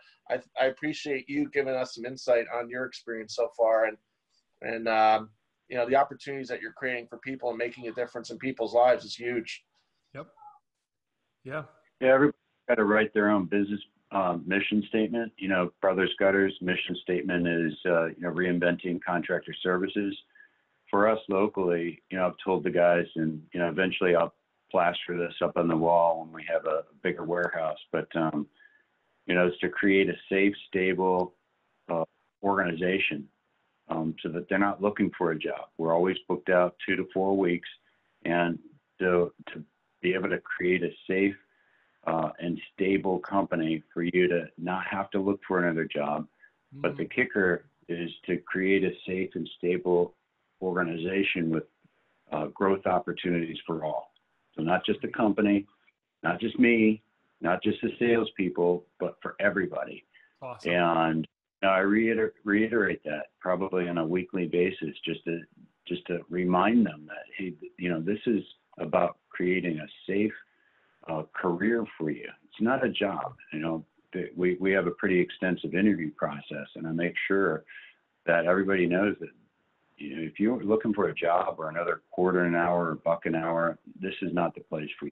I appreciate you giving us some insight on your experience so far and you know, the opportunities that you're creating for people and making a difference in people's lives is huge. Yep. Yeah. Yeah. Everybody's got to write their own business mission statement. You know, Brothers Gutters mission statement is, you know, reinventing contractor services. For us locally, you know, I've told the guys, and, you know, eventually I'll plaster this up on the wall when we have a bigger warehouse. But, you know, it's to create a safe, stable organization so that they're not looking for a job. We're always booked out 2 to 4 weeks. And to be able to create a safe and stable company for you to not have to look for another job. Mm-hmm. But the kicker is to create a safe and stable organization with growth opportunities for all. So not just the company, not just me, not just the salespeople, but for everybody. Awesome. And I reiterate that probably on a weekly basis, just to remind them that, hey, you know, this is about creating a safe career for you. It's not a job. You know, we have a pretty extensive interview process, and I make sure that everybody knows that, you know, if you're looking for a job or another quarter an hour or buck an hour, this is not the place for you.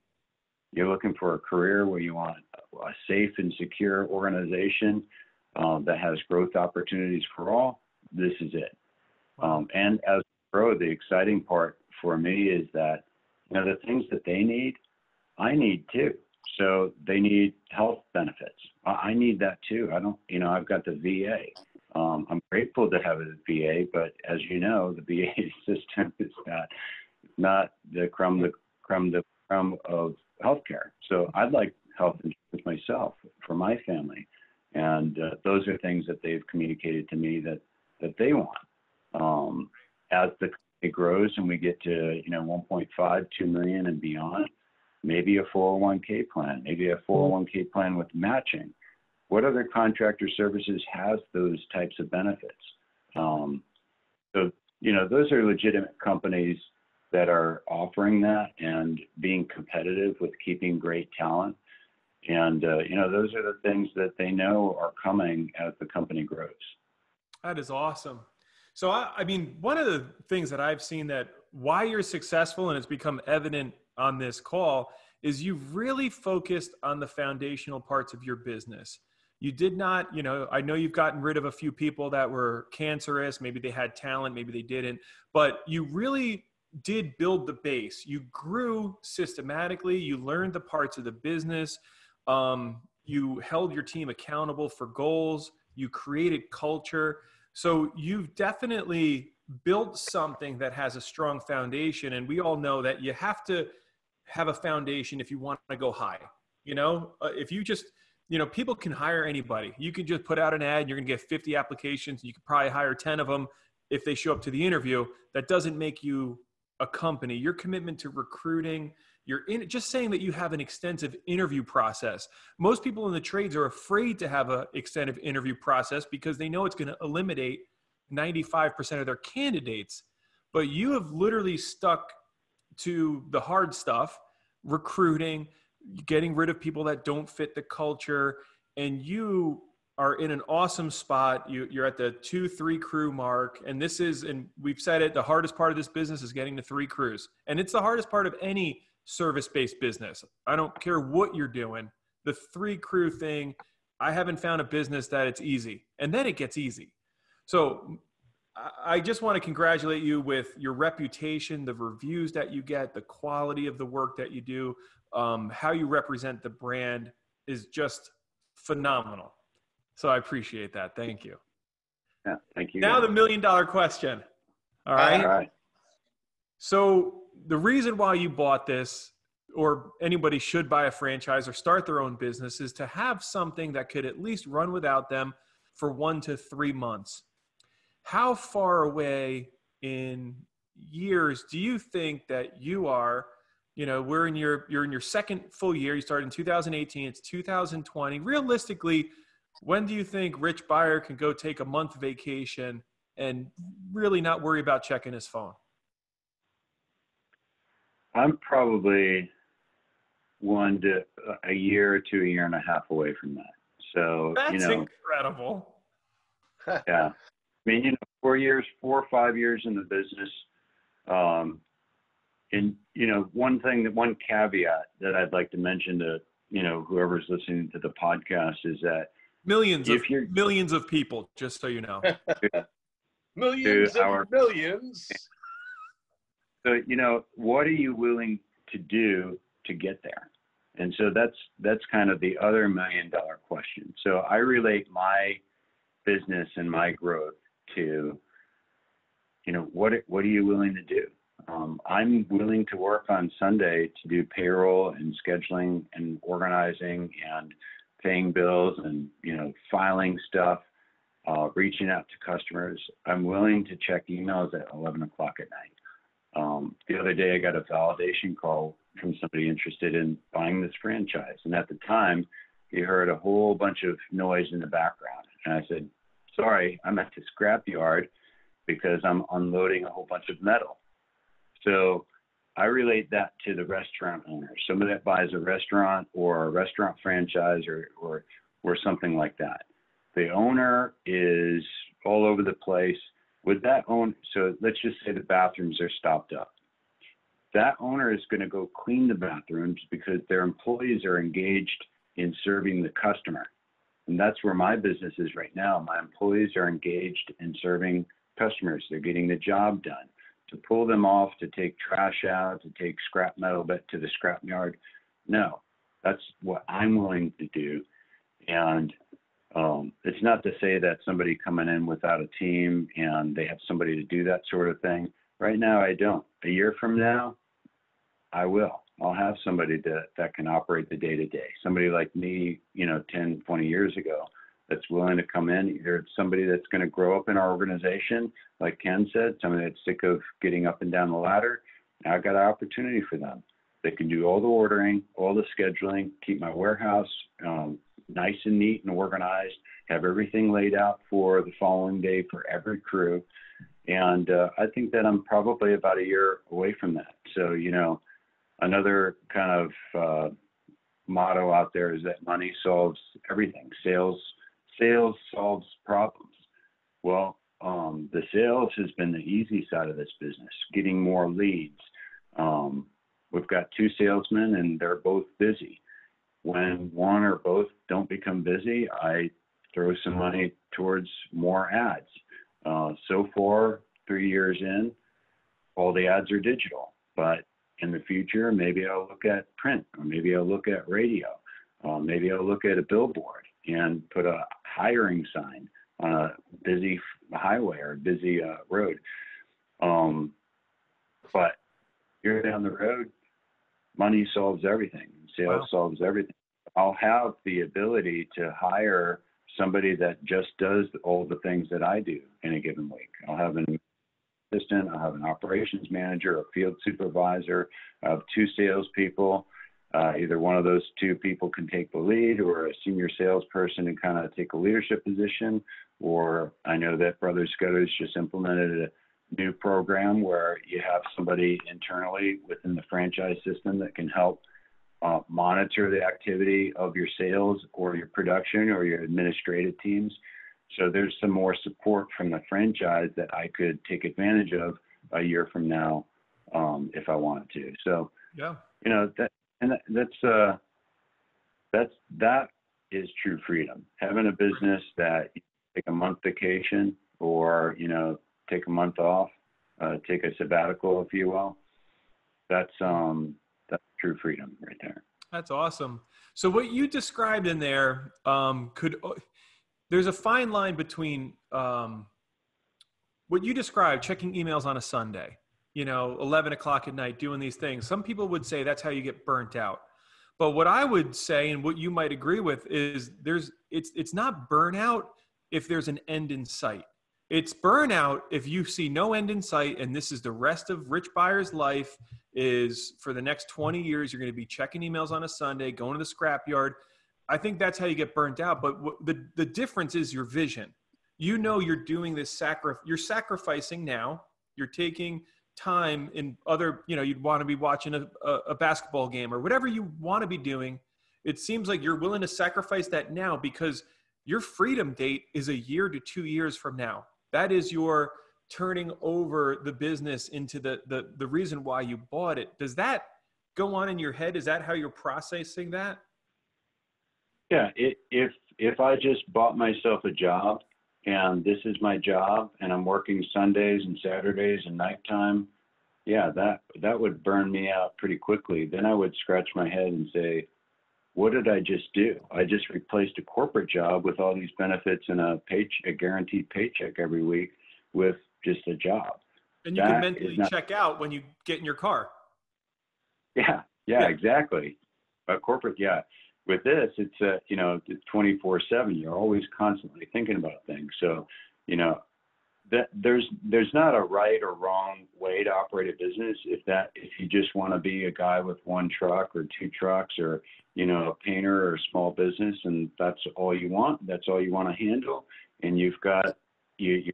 You're looking for a career where you want a safe and secure organization that has growth opportunities for all. This is it. And as we grow, the exciting part for me is that, you know, the things that they need, I need too. So they need health benefits. I need that too. I don't, you know, I've got the VA. I'm grateful to have a VA, but as you know, the VA system is not the crumb of healthcare. So I'd like health insurance myself for my family, and those are things that they've communicated to me that they want. As the company grows and we get to, you know, 1.5, 2 million and beyond, maybe a 401k plan, maybe a 401k plan with matching. What other contractor services has those types of benefits? So, you know, those are legitimate companies that are offering that and being competitive with keeping great talent. And, you know, those are the things that they know are coming as the company grows. That is awesome. So, I mean, one of the things that I've seen that why you're successful, and it's become evident on this call, is you've really focused on the foundational parts of your business. You did not, you know, I know you've gotten rid of a few people that were cancerous, maybe they had talent, maybe they didn't, but you really did build the base. You grew systematically, you learned the parts of the business, you held your team accountable for goals, you created culture. So you've definitely built something that has a strong foundation, and we all know that you have to have a foundation if you want to go high. You know, if you just, you know, people can hire anybody. You can just put out an ad and you're going to get 50 applications. You could probably hire 10 of them if they show up to the interview. That doesn't make you a company. Your commitment to recruiting, just saying that you have an extensive interview process. Most people in the trades are afraid to have an extensive interview process because they know it's going to eliminate 95% of their candidates. But you have literally stuck to the hard stuff, recruiting, getting rid of people that don't fit the culture. And you are in an awesome spot. You're at the 2-3 crew mark. And this is, and we've said it, the hardest part of this business is getting to 3 crews. And it's the hardest part of any service-based business. I don't care what you're doing. The 3 crew thing, I haven't found a business that it's easy. And then it gets easy. So I just want to congratulate you with your reputation, the reviews that you get, the quality of the work that you do, how you represent the brand is just phenomenal. So I appreciate that. Thank you. Yeah, thank you. Now the $1 million question. All right. All right. So the reason why you bought this, or anybody should buy a franchise or start their own business, is to have something that could at least run without them for 1 to 3 months. How far away in years do you think that you are? You know, you're in your second full year. You started in 2018. It's 2020. Realistically, when do you think Rich Beyer can go take a month vacation and really not worry about checking his phone? I'm probably 1 to a year or 2, a year and a half away from that. So that's, you know, incredible. Yeah. I mean, you know, 4 or 5 years in the business. And, you know, one caveat that I'd like to mention to, you know, whoever's listening to the podcast is that millions of people, just so you know, millions. So, you know, what are you willing to do to get there. And so that's kind of the other $1 million question. So I relate my business and my growth to, you know, what are you willing to do? I'm willing to work on Sunday to do payroll and scheduling and organizing and paying bills and, you know, filing stuff, reaching out to customers. I'm willing to check emails at 11 o'clock at night. The other day I got a validation call from somebody interested in buying this franchise. And at the time, you heard a whole bunch of noise in the background. And I said, sorry, I'm at the scrapyard because I'm unloading a whole bunch of metal. So I relate that to the restaurant owner, somebody that buys a restaurant or a restaurant franchise or something like that. The owner is all over the place. With that owner, so let's just say the bathrooms are stopped up. That owner is going to go clean the bathrooms because their employees are engaged in serving the customer. And that's where my business is right now. My employees are engaged in serving customers. They're getting the job done. To pull them off, to take trash out, to take scrap metal to the scrap yard. No, that's what I'm willing to do. And it's not to say that somebody coming in without a team and they have somebody to do that sort of thing. Right now, I don't. A year from now, I will. I'll have somebody that can operate the day-to-day. Somebody like me, you know, 10, 20 years ago, that's willing to come in. Either it's somebody that's going to grow up in our organization, like Ken said, somebody that's sick of getting up and down the ladder. Now I've got an opportunity for them. They can do all the ordering, all the scheduling, keep my warehouse nice and neat and organized, have everything laid out for the following day for every crew. And I think that I'm probably about a year away from that. So, you know, another kind of motto out there is that money solves everything. Sales solves problems. Well, the sales has been the easy side of this business, getting more leads. We've got 2 salesmen and they're both busy. When one or both don't become busy, I throw some money towards more ads. So far, 3 years in, all the ads are digital. But in the future, maybe I'll look at print, or maybe I'll look at radio. Maybe I'll look at a billboard and put a hiring sign on a busy highway or a busy road. But here down the road, money solves everything. Sales solves everything. I'll have the ability to hire somebody that just does all the things that I do in a given week. I'll have an assistant, I'll have an operations manager, a field supervisor, I have 2 salespeople. Either one of those 2 people can take the lead, or a senior salesperson and kind of take a leadership position. Or I know that Brothers Gutters just implemented a new program where you have somebody internally within the franchise system that can help monitor the activity of your sales or your production or your administrative teams. So there's some more support from the franchise that I could take advantage of a year from now if I wanted to. So, yeah, you know, that is true freedom. Having a business that you take a month vacation or, you know, take a month off, take a sabbatical, if you will. That's true freedom right there. That's awesome. So what you described in there, there's a fine line between what you described, checking emails on a Sunday, you know, 11 o'clock at night, doing these things. Some people would say that's how you get burnt out. But what I would say, and what you might agree with, is it's not burnout if there's an end in sight. It's burnout if you see no end in sight, and this is the rest of Rich Beyer's life, is for the next 20 years, you're going to be checking emails on a Sunday, going to the scrapyard. I think that's how you get burnt out. But the difference is your vision. You know, you're doing this you're sacrificing now. You're taking time in other, you know, you'd want to be watching a basketball game or whatever you want to be doing. It seems like you're willing to sacrifice that now because your freedom date is a year to 2 years from now. That is your turning over the business into the reason why you bought it. Does that go on in your head? Is that how you're processing that? Yeah. If I just bought myself a job and this is my job and I'm working Sundays and Saturdays and nighttime, yeah, that would burn me out pretty quickly. Then I would scratch my head and say, what did I just do? I just replaced a corporate job with all these benefits and a guaranteed paycheck every week with just a job. And you can mentally check out when you get in your car. Yeah, exactly. Corporate, yeah. With this, it's, you know, 24/7. You're always constantly thinking about things. So, you know, that there's not a right or wrong way to operate a business. If you just want to be a guy with one truck or two trucks, or, you know, a painter or a small business, and that's all you want, that's all you want to handle, and you're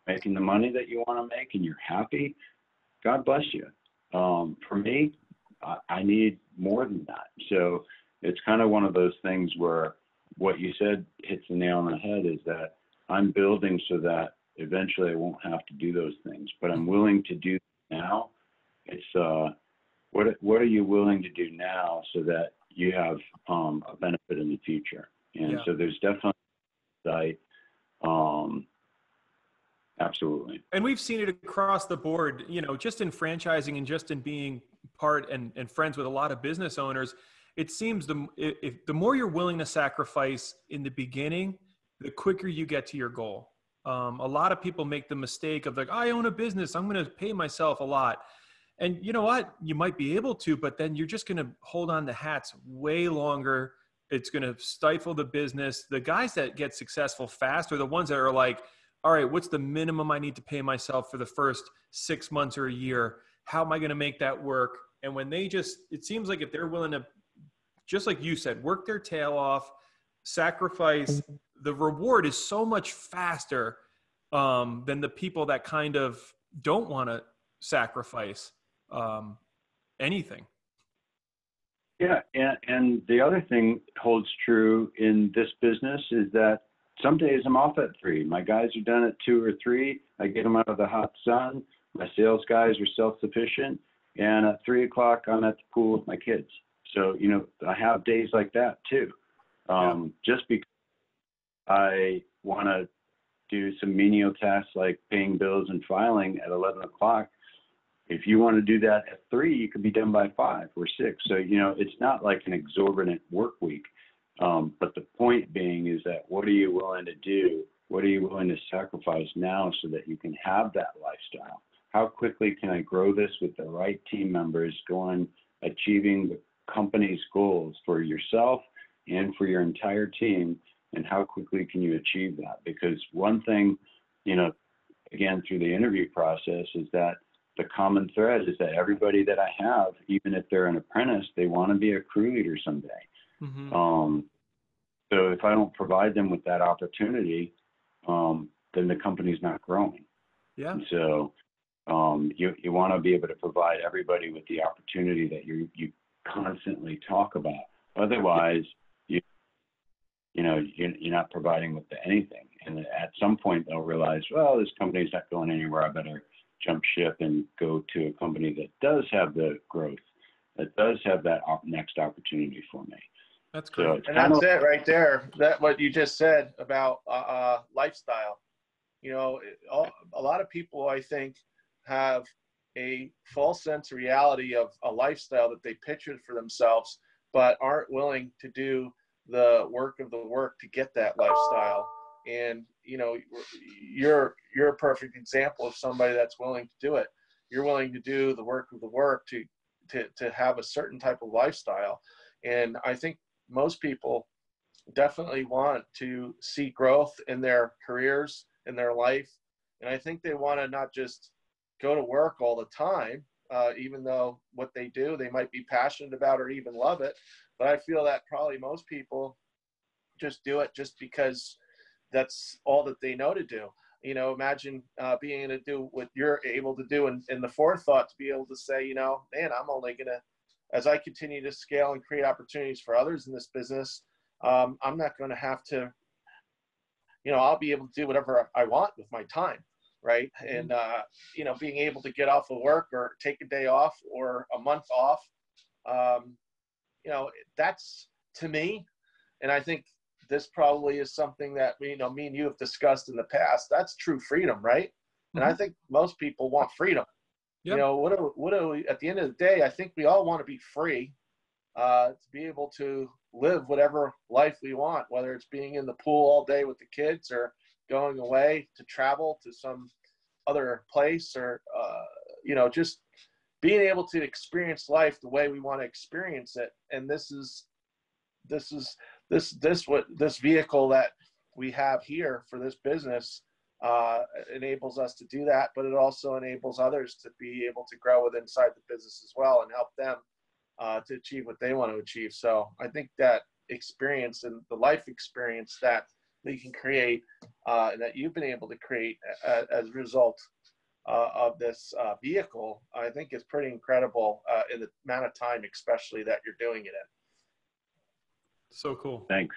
making the money that you want to make and you're happy, God bless you. For me, I need more than that. So it's kind of one of those things where what you said hits the nail on the head, is that I'm building so that eventually I won't have to do those things, but I'm willing to do now. It's what are you willing to do now so that you have a benefit in the future? And yeah. So there's definitely insight. Absolutely. And we've seen it across the board, you know, just in franchising and just in being part and friends with a lot of business owners. It seems the more you're willing to sacrifice in the beginning, the quicker you get to your goal. A lot of people make the mistake of like, I own a business, I'm going to pay myself a lot. And you know what? You might be able to, but then you're just going to hold on to hats way longer. It's going to stifle the business. The guys that get successful fast are the ones that are like, all right, what's the minimum I need to pay myself for the first 6 months or a year? How am I going to make that work? And when they just, it seems like if they're willing to, just like you said, work their tail off, sacrifice, the reward is so much faster than the people that kind of don't want to sacrifice anything. Yeah. And the other thing holds true in this business is that some days I'm off at 3. My guys are done at 2 or 3. I get them out of the hot sun. My sales guys are self-sufficient. And at 3 o'clock, I'm at the pool with my kids. So, you know, I have days like that too. Just because I want to do some menial tasks like paying bills and filing at 11 o'clock. If you want to do that at 3, you could be done by 5 or 6. So, you know, it's not like an exorbitant work week. But the point being is that what are you willing to do? What are you willing to sacrifice now so that you can have that lifestyle? How quickly can I grow this with the right team members, going, achieving the company's goals for yourself and for your entire team? And how quickly can you achieve that? Because one thing, you know, again, through the interview process, is that the common thread is that everybody that I have, even if they're an apprentice, they want to be a crew leader someday. Mm-hmm. So if I don't provide them with that opportunity, then the company's not growing. Yeah. And so you want to be able to provide everybody with the opportunity that you constantly talk about. Otherwise, you know, you're not providing with anything. And at some point they'll realize, well, this company's not going anywhere. I better jump ship and go to a company that does have the growth, that does have that next opportunity for me. That's cool. So and that's it right there. That what you just said about lifestyle. You know, a lot of people, I think, have a false sense of reality of a lifestyle that they pictured for themselves, but aren't willing to do the work of the work to get that lifestyle. And you know, you're a perfect example of somebody that's willing to do it. You're willing to do the work of the work to have a certain type of lifestyle. And I think most people definitely want to see growth in their careers, in their life, and I think they want to not just go to work all the time, even though what they do they might be passionate about or even love it. But I feel that probably most people just do it just because that's all that they know to do. You know, imagine being able to do what you're able to do and the forethought to be able to say, you know, man, I'm only going to, as I continue to scale and create opportunities for others in this business, I'm not going to have to, you know, I'll be able to do whatever I want with my time. Right. Mm-hmm. And, you know, being able to get off of work or take a day off or a month off, you know, that's to me, and I think this probably is something that, you know, me and you have discussed in the past, that's true freedom, right? Mm-hmm. And I think most people want freedom. Yep. You know, at the end of the day, I think we all want to be free to be able to live whatever life we want, whether it's being in the pool all day with the kids or going away to travel to some other place or, you know, just being able to experience life the way we want to experience it. And this vehicle that we have here for this business enables us to do that, but it also enables others to be able to grow with inside the business as well and help them to achieve what they want to achieve. So I think that experience and the life experience that we can create and that you've been able to create as a result of this vehicle, I think is pretty incredible in the amount of time, especially that you're doing it in. So cool. Thanks.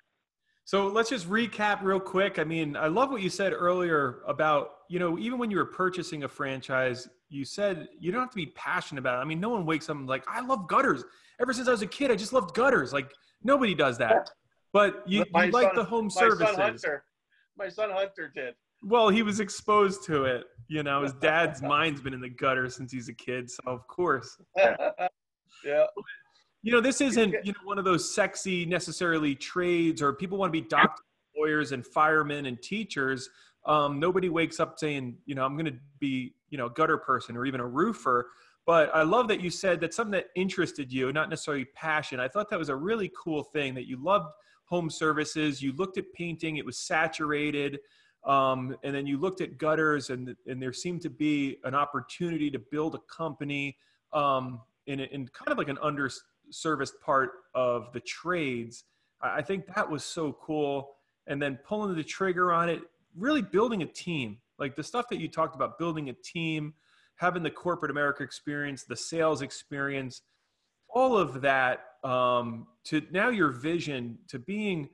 So let's just recap real quick. I mean, I love what you said earlier about, you know, even when you were purchasing a franchise, you said you don't have to be passionate about it. I mean, no one wakes up and like, I love gutters. Ever since I was a kid, I just loved gutters. Like nobody does that. But you like the home services. My son Hunter did. Well, he was exposed to it. You know, his dad's mind's been in the gutter since he's a kid. So of course. Yeah. You know, this isn't, you know, one of those sexy necessarily trades or people want to be doctors, lawyers, and firemen and teachers. Nobody wakes up saying, you know, I'm going to be, you know, a gutter person or even a roofer. But I love that you said that's something that interested you, not necessarily passion. I thought that was a really cool thing that you loved home services. You looked at painting. It was saturated. And then you looked at gutters and there seemed to be an opportunity to build a company in kind of like an underserviced part of the trades. I think that was so cool. And then pulling the trigger on it, really building a team, like the stuff that you talked about, building a team, having the corporate America experience, the sales experience, all of that to now your vision to being,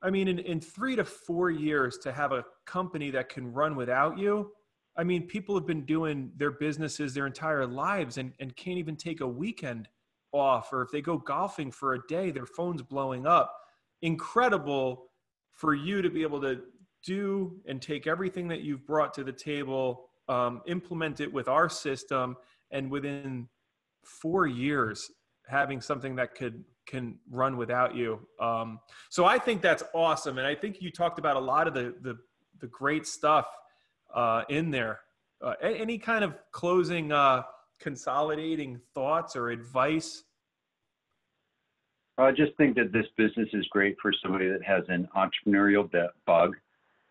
I mean, in 3 to 4 years to have a company that can run without you. I mean, people have been doing their businesses their entire lives and can't even take a weekend off, or if they go golfing for a day, their phone's blowing up. Incredible for you to be able to do and take everything that you've brought to the table, implement it with our system, and within 4 years, having something that can run without you. So I think that's awesome. And I think you talked about a lot of the great stuff in there. Any kind of closing consolidating thoughts or advice? I just think that this business is great for somebody that has an entrepreneurial bug.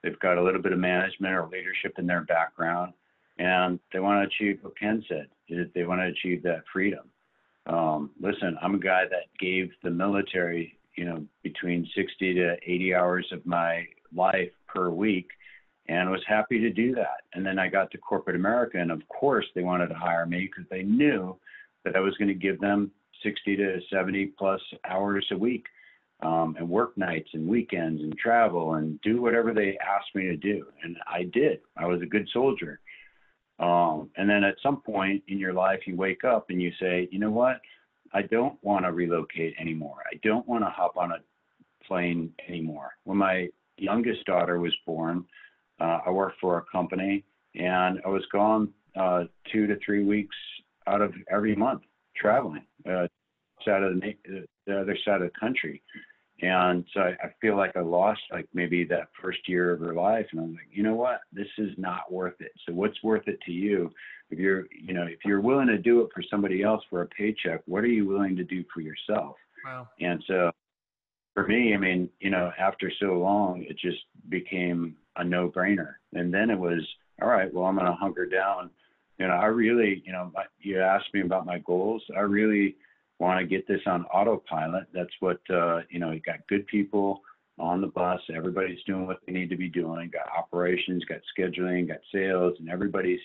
They've got a little bit of management or leadership in their background, and they want to achieve what Ken said. They want to achieve that freedom. Listen, I'm a guy that gave the military, you know, between 60 to 80 hours of my life per week, and was happy to do that. And then I got to corporate America, and of course they wanted to hire me because they knew that I was going to give them 60 to 70 plus hours a week and work nights and weekends and travel and do whatever they asked me to do. And I did. I was a good soldier. And then at some point in your life, you wake up and you say, you know what? I don't want to relocate anymore. I don't want to hop on a plane anymore. When my youngest daughter was born, I worked for a company, and I was gone 2 to 3 weeks out of every month traveling out of the other side of the country. And so I feel like I lost like maybe that first year of her life. And I'm like, you know what? This is not worth it. So what's worth it to you? If you're, you know, if you're willing to do it for somebody else for a paycheck, what are you willing to do for yourself? Wow. And so for me, I mean, you know, after so long, it just became a no-brainer. And then it was, all right, well, I'm going to hunker down. You know, I really, you know, you asked me about my goals. I really want to get this on autopilot. That's what, you know, you got good people on the bus. Everybody's doing what they need to be doing. Got operations, got scheduling, got sales, and everybody's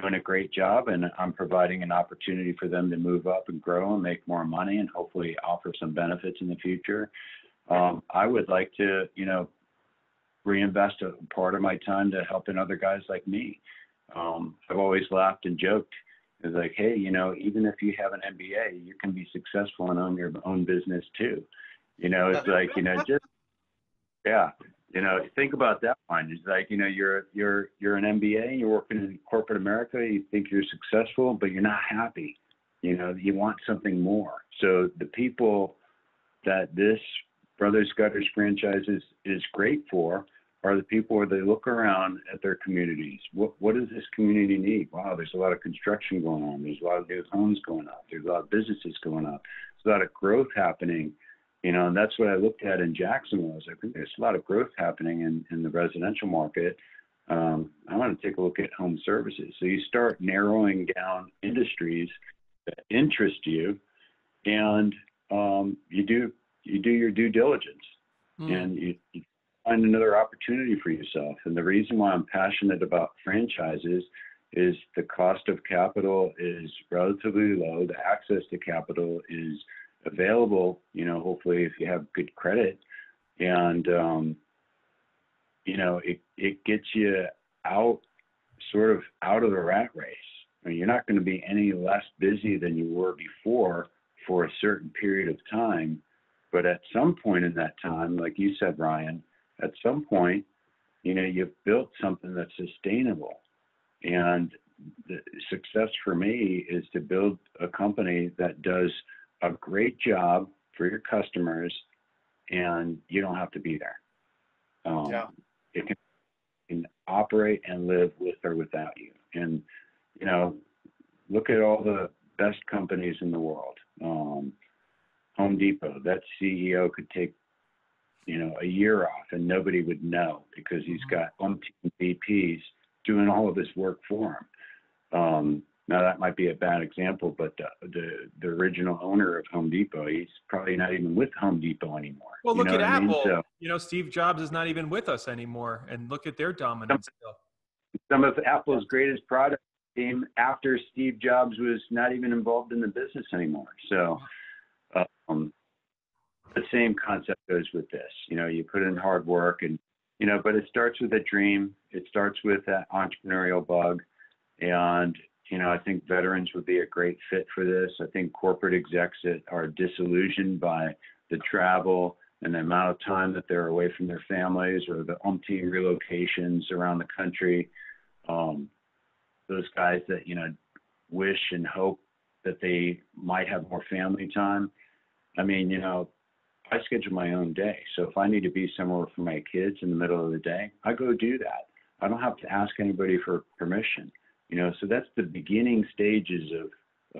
doing a great job. And I'm providing an opportunity for them to move up and grow and make more money and hopefully offer some benefits in the future. I would like to, you know, reinvest a part of my time to helping other guys like me. I've always laughed and joked. It's like, hey, you know, even if you have an MBA, you can be successful and own your own business too. You know, it's like, you know, just, yeah. You know, think about that line. It's like, you know, you're an MBA, you're working in corporate America, you think you're successful, but you're not happy. You know, you want something more. So the people that this Brothers Gutters franchise is great for are the people where they look around at their communities. What does this community need? Wow, there's a lot of construction going on. There's a lot of new homes going up. There's a lot of businesses going up. There's a lot of growth happening. You know, and that's what I looked at in Jacksonville. I think there's a lot of growth happening in the residential market. I want to take a look at home services. So you start narrowing down industries that interest you, and you do your due diligence, and you find another opportunity for yourself. And the reason why I'm passionate about franchises is the cost of capital is relatively low. The access to capital is available, you know, hopefully if you have good credit, and you know, it gets you out of the rat race. I mean, you're not going to be any less busy than you were before for a certain period of time, but at some point in that time, like you said, Ryan, at some point, you know, you've built something that's sustainable. And the success for me is to build a company that does a great job for your customers, and you don't have to be there. It can operate and live with or without you. And, you know, look at all the best companies in the world. Home Depot, that CEO could take, you know, a year off and nobody would know because he's got umpteen VPs doing all of this work for him. Now, that might be a bad example, but the original owner of Home Depot, he's probably not even with Home Depot anymore. Well, look at Apple. So, you know, Steve Jobs is not even with us anymore, and look at their dominance. Some of Apple's greatest products came after Steve Jobs was not even involved in the business anymore. So the same concept goes with this. You know, you put in hard work, and, you know, but it starts with a dream. It starts with that entrepreneurial bug, and you know, I think veterans would be a great fit for this. I think corporate execs that are disillusioned by the travel and the amount of time that they're away from their families or the umpteen relocations around the country. Those guys that, you know, wish and hope that they might have more family time. I mean, you know, I schedule my own day. So if I need to be somewhere for my kids in the middle of the day, I go do that. I don't have to ask anybody for permission. You know, so that's the beginning stages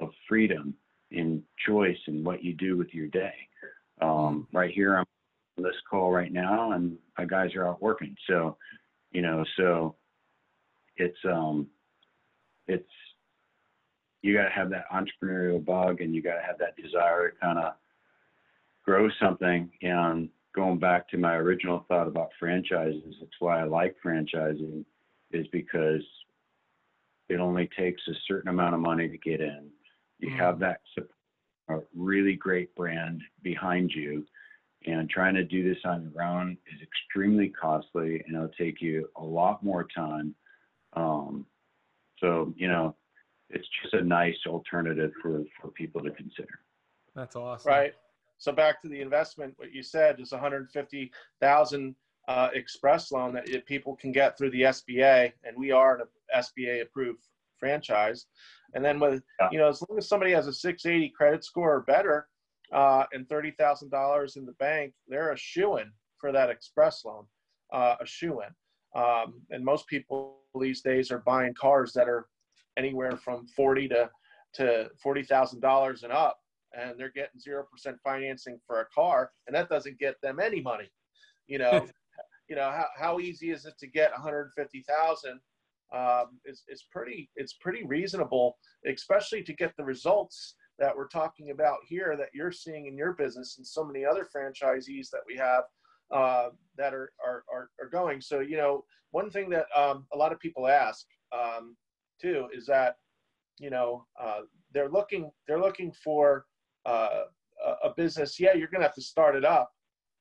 of freedom and choice and what you do with your day. Right here, I'm on this call right now, and my guys are out working. So, you know, so it's you got to have that entrepreneurial bug, and you got to have that desire to kind of grow something. And going back to my original thought about franchises, it's why I like franchising, is because it only takes a certain amount of money to get in. You have that a really great brand behind you, and trying to do this on your own is extremely costly, and it'll take you a lot more time. So, you know, it's just a nice alternative for people to consider. That's awesome. Right. So back to the investment, what you said is $150,000 express loan that people can get through the SBA, and we are in a SBA approved franchise. And then with, you know, as long as somebody has a 680 credit score or better, and $30,000 in the bank, they're a shoo-in for that express loan, a shoo-in. And most people these days are buying cars that are anywhere from $40,000 to $40,000 and up, and they're getting 0% financing for a car, and that doesn't get them any money. You know, you know, how easy is it to get $150,000? It's pretty reasonable, especially to get the results that we're talking about here that you're seeing in your business and so many other franchisees that we have that are going. So, you know, one thing that a lot of people ask too is that, you know, they're looking for a business. Yeah, you're gonna have to start it up,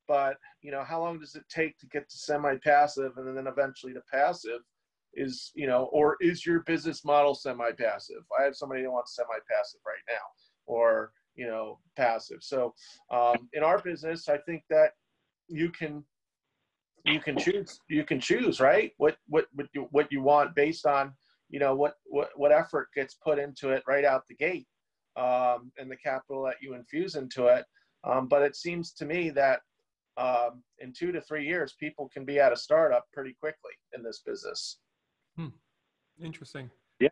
but you know, how long does it take to get to semi-passive and then eventually to passive? Is, you know, or is your business model semi-passive? I have somebody that wants semi-passive right now, or, you know, passive. So in our business, I think that you can you can choose, right? What you want based on, you know, what effort gets put into it right out the gate, and the capital that you infuse into it. But it seems to me that in 2 to 3 years, people can be at a startup pretty quickly in this business. Hmm. Interesting. Yeah.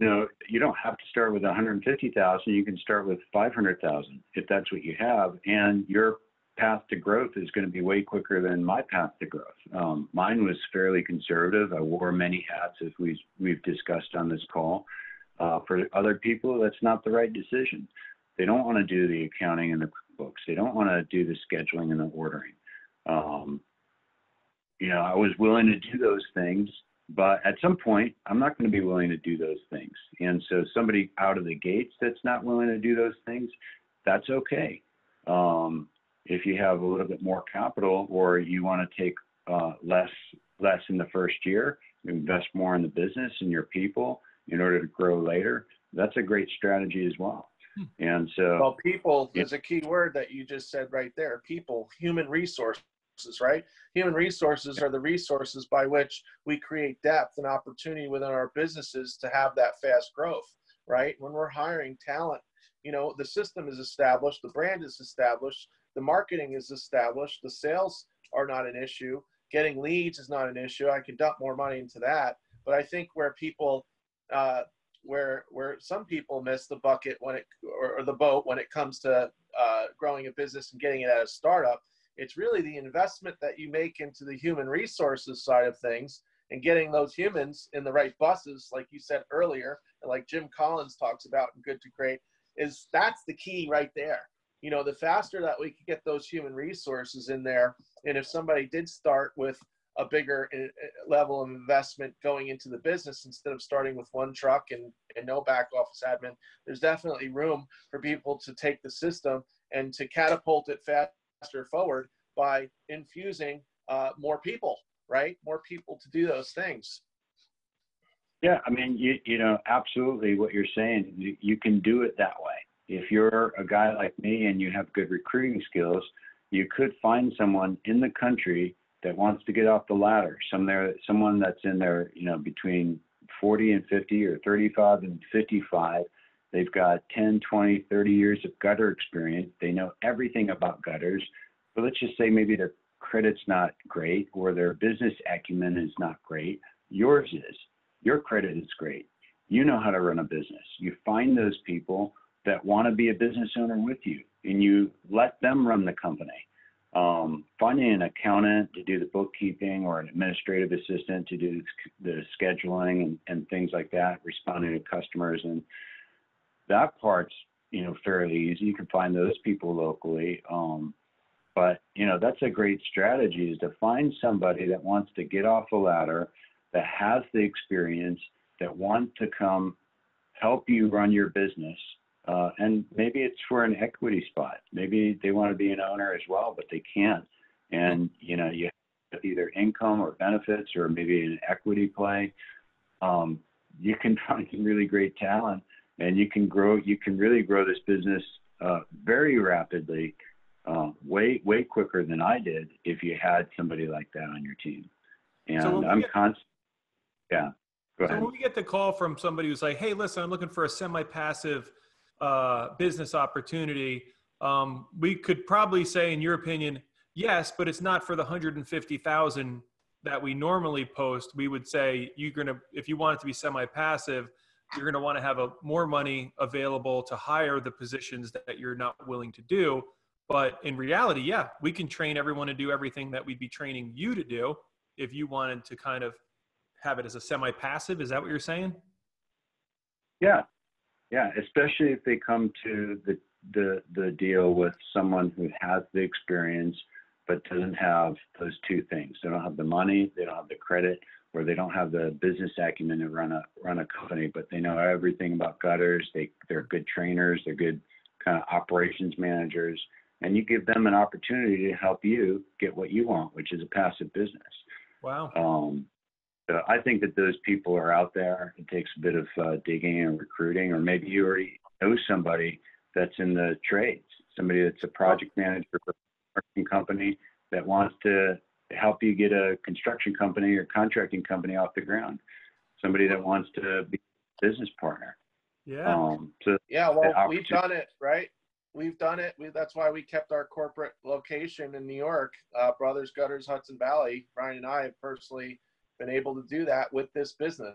No, you don't have to start with 150,000. You can start with 500,000 if that's what you have, and your path to growth is going to be way quicker than my path to growth. Mine was fairly conservative. I wore many hats, as we've discussed on this call. For other people, that's not the right decision. They don't want to do the accounting and the books. They don't want to do the scheduling and the ordering. You know, I was willing to do those things, but at some point, I'm not going to be willing to do those things. And so somebody out of the gates that's not willing to do those things, that's okay. If you have a little bit more capital, or you want to take less in the first year, invest more in the business and your people in order to grow later, that's a great strategy as well. And so, well, people is a key word that you just said right there. People, human resources, right? Human resources are the resources by which we create depth and opportunity within our businesses to have that fast growth, right? When we're hiring talent, you know, the system is established, the brand is established, the marketing is established, the sales are not an issue, getting leads is not an issue. I could dump more money into that, but I think where people, where some people miss the bucket when it, or the boat when it comes to growing a business and getting it at a startup, it's really the investment that you make into the human resources side of things and getting those humans in the right buses, like you said earlier, and like Jim Collins talks about in Good to Great, is that's the key right there. You know, the faster that we could get those human resources in there, and if somebody did start with a bigger level of investment going into the business instead of starting with one truck and no back office admin, there's definitely room for people to take the system and to catapult it faster forward by infusing more people, right? More people to do those things. Yeah, I mean, you know, absolutely what you're saying, you can do it that way. If you're a guy like me and you have good recruiting skills, you could find someone in the country that wants to get off the ladder, someone that's in their, you know, between 40 and 50 or 35 and 55. They've got 10, 20, 30 years of gutter experience. They know everything about gutters, but let's just say maybe their credit's not great or their business acumen is not great. Yours is. Your credit is great. You know how to run a business. You find those people that want to be a business owner with you, and you let them run the company. Finding an accountant to do the bookkeeping or an administrative assistant to do the scheduling and things like that, responding to customers, and that part's, you know, fairly easy. You can find those people locally. But, you know, that's a great strategy, is to find somebody that wants to get off the ladder, that has the experience, that wants to come help you run your business. And maybe it's for an equity spot. Maybe they want to be an owner as well, but they can't. And, you know, you have either income or benefits or maybe an equity play. You can find some really great talent, and you can really grow this business very rapidly, way quicker than I did if you had somebody like that on your team. And so I'm constant. Yeah. Go ahead. So when we get the call from somebody who's like, hey, listen, I'm looking for a semi-passive business opportunity, we could probably say, in your opinion, yes, but it's not for the 150,000 that we normally post. We would say if you want it to be semi-passive, you're gonna want to have more money available to hire the positions that you're not willing to do. But in reality, yeah, we can train everyone to do everything that we'd be training you to do if you wanted to kind of have it as a semi-passive. Is that what you're saying? Yeah. Yeah, especially if they come to the deal with someone who has the experience but doesn't have those two things. They don't have the money, they don't have the credit, or they don't have the business acumen to run a company, but they know everything about gutters. They're good trainers, they're good kind of operations managers, and you give them an opportunity to help you get what you want, which is a passive business. Wow. So I think that those people are out there. It takes a bit of digging and recruiting, or maybe you already know somebody that's in the trades, somebody that's a project manager for a company that wants to help you get a construction company or contracting company off the ground. Somebody that wants to be a business partner. Yeah. Well, we've done it, right? We've done it. That's why we kept our corporate location in New York, Brothers Gutters, Hudson Valley. Ryan and I have personally been able to do that with this business,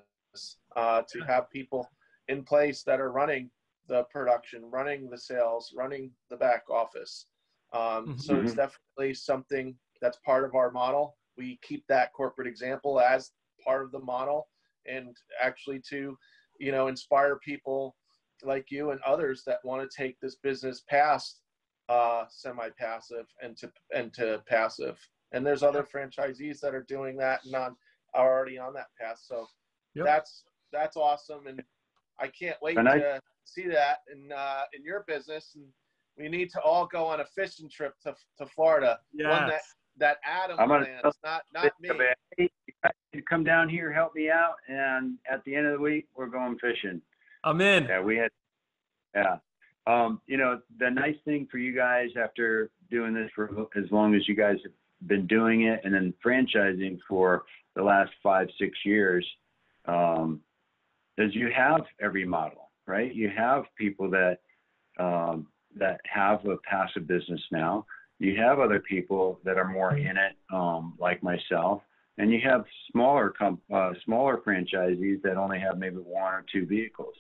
to have people in place that are running the production, running the sales, running the back office. So it's definitely something that's part of our model. We keep that corporate example as part of the model, and actually to, you know, inspire people like you and others that want to take this business past semi-passive and to passive. And there's other franchisees that are doing that and are already on that path. So that's awesome. And I can't wait to see that in your business. And we need to all go on a fishing trip to Florda. Yeah. One that Adam plans, not me. Hey, you come down here, help me out, and at the end of the week, we're going fishing. I'm in. Yeah, you know, the nice thing for you guys after doing this for as long as you guys have been doing it, and then franchising for the last 5-6 years, is you have every model, right? You have people that that have a passive business now. You have other people that are more in it, like myself, and you have smaller franchisees that only have maybe 1 or 2 vehicles,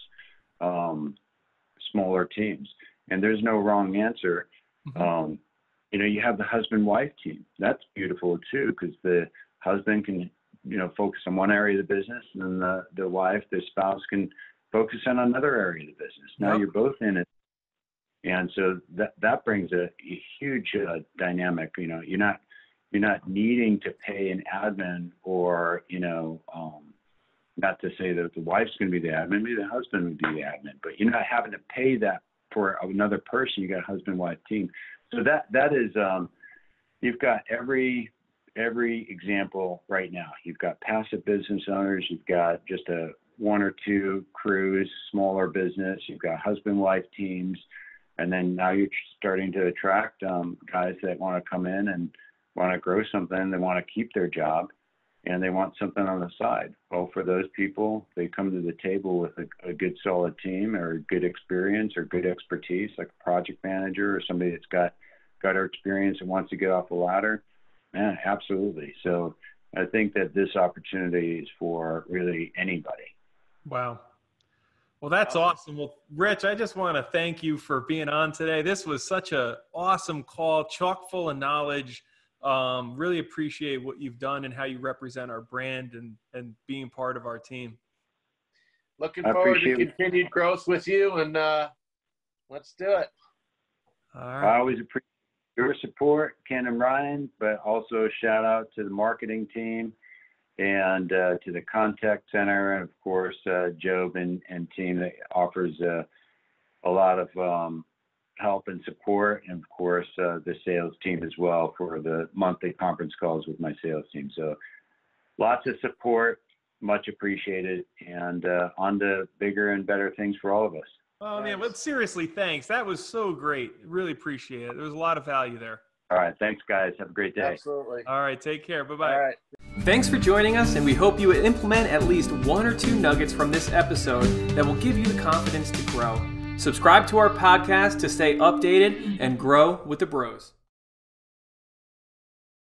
smaller teams. And there's no wrong answer. You know, you have the husband-wife team. That's beautiful too, because the husband can, you know, focus on one area of the business, and then the wife, the spouse, can focus on another area of the business. Now you're both in it. And so that brings a huge dynamic. You know, you're not needing to pay an admin, or, you know, not to say that the wife's going to be the admin, maybe the husband would be the admin, but you're not having to pay that for another person. You got a husband-wife team. So that is, you've got every example right now. You've got passive business owners. You've got just 1 or 2 crews, smaller business. You've got husband-wife teams. And then now you're starting to attract guys that want to come in and want to grow something. They want to keep their job, and they want something on the side. Well, for those people, they come to the table with a good, solid team, or good experience, or good expertise, like a project manager or somebody that's got gutter experience and wants to get off the ladder. Man, absolutely. So I think that this opportunity is for really anybody. Wow. Well, that's awesome. Well, Rich, I just want to thank you for being on today. This was such an awesome call, chock full of knowledge. Really appreciate what you've done and how you represent our brand and being part of our team. Looking forward to continued growth with you, and let's do it. All right. I always appreciate your support, Ken and Ryan, but also shout out to the marketing team, and to the contact center, and of course, Job and team that offers a lot of help and support, and of course, the sales team as well for the monthly conference calls with my sales team. So lots of support, much appreciated, and on to bigger and better things for all of us. Oh, thanks. Man, well, seriously, thanks. That was so great. Really appreciate it. There was a lot of value there. All right. Thanks, guys. Have a great day. Absolutely. All right. Take care. Bye-bye. All right. Thanks for joining us, and we hope you implement at least 1 or 2 nuggets from this episode that will give you the confidence to grow. Subscribe to our podcast to stay updated and grow with the bros.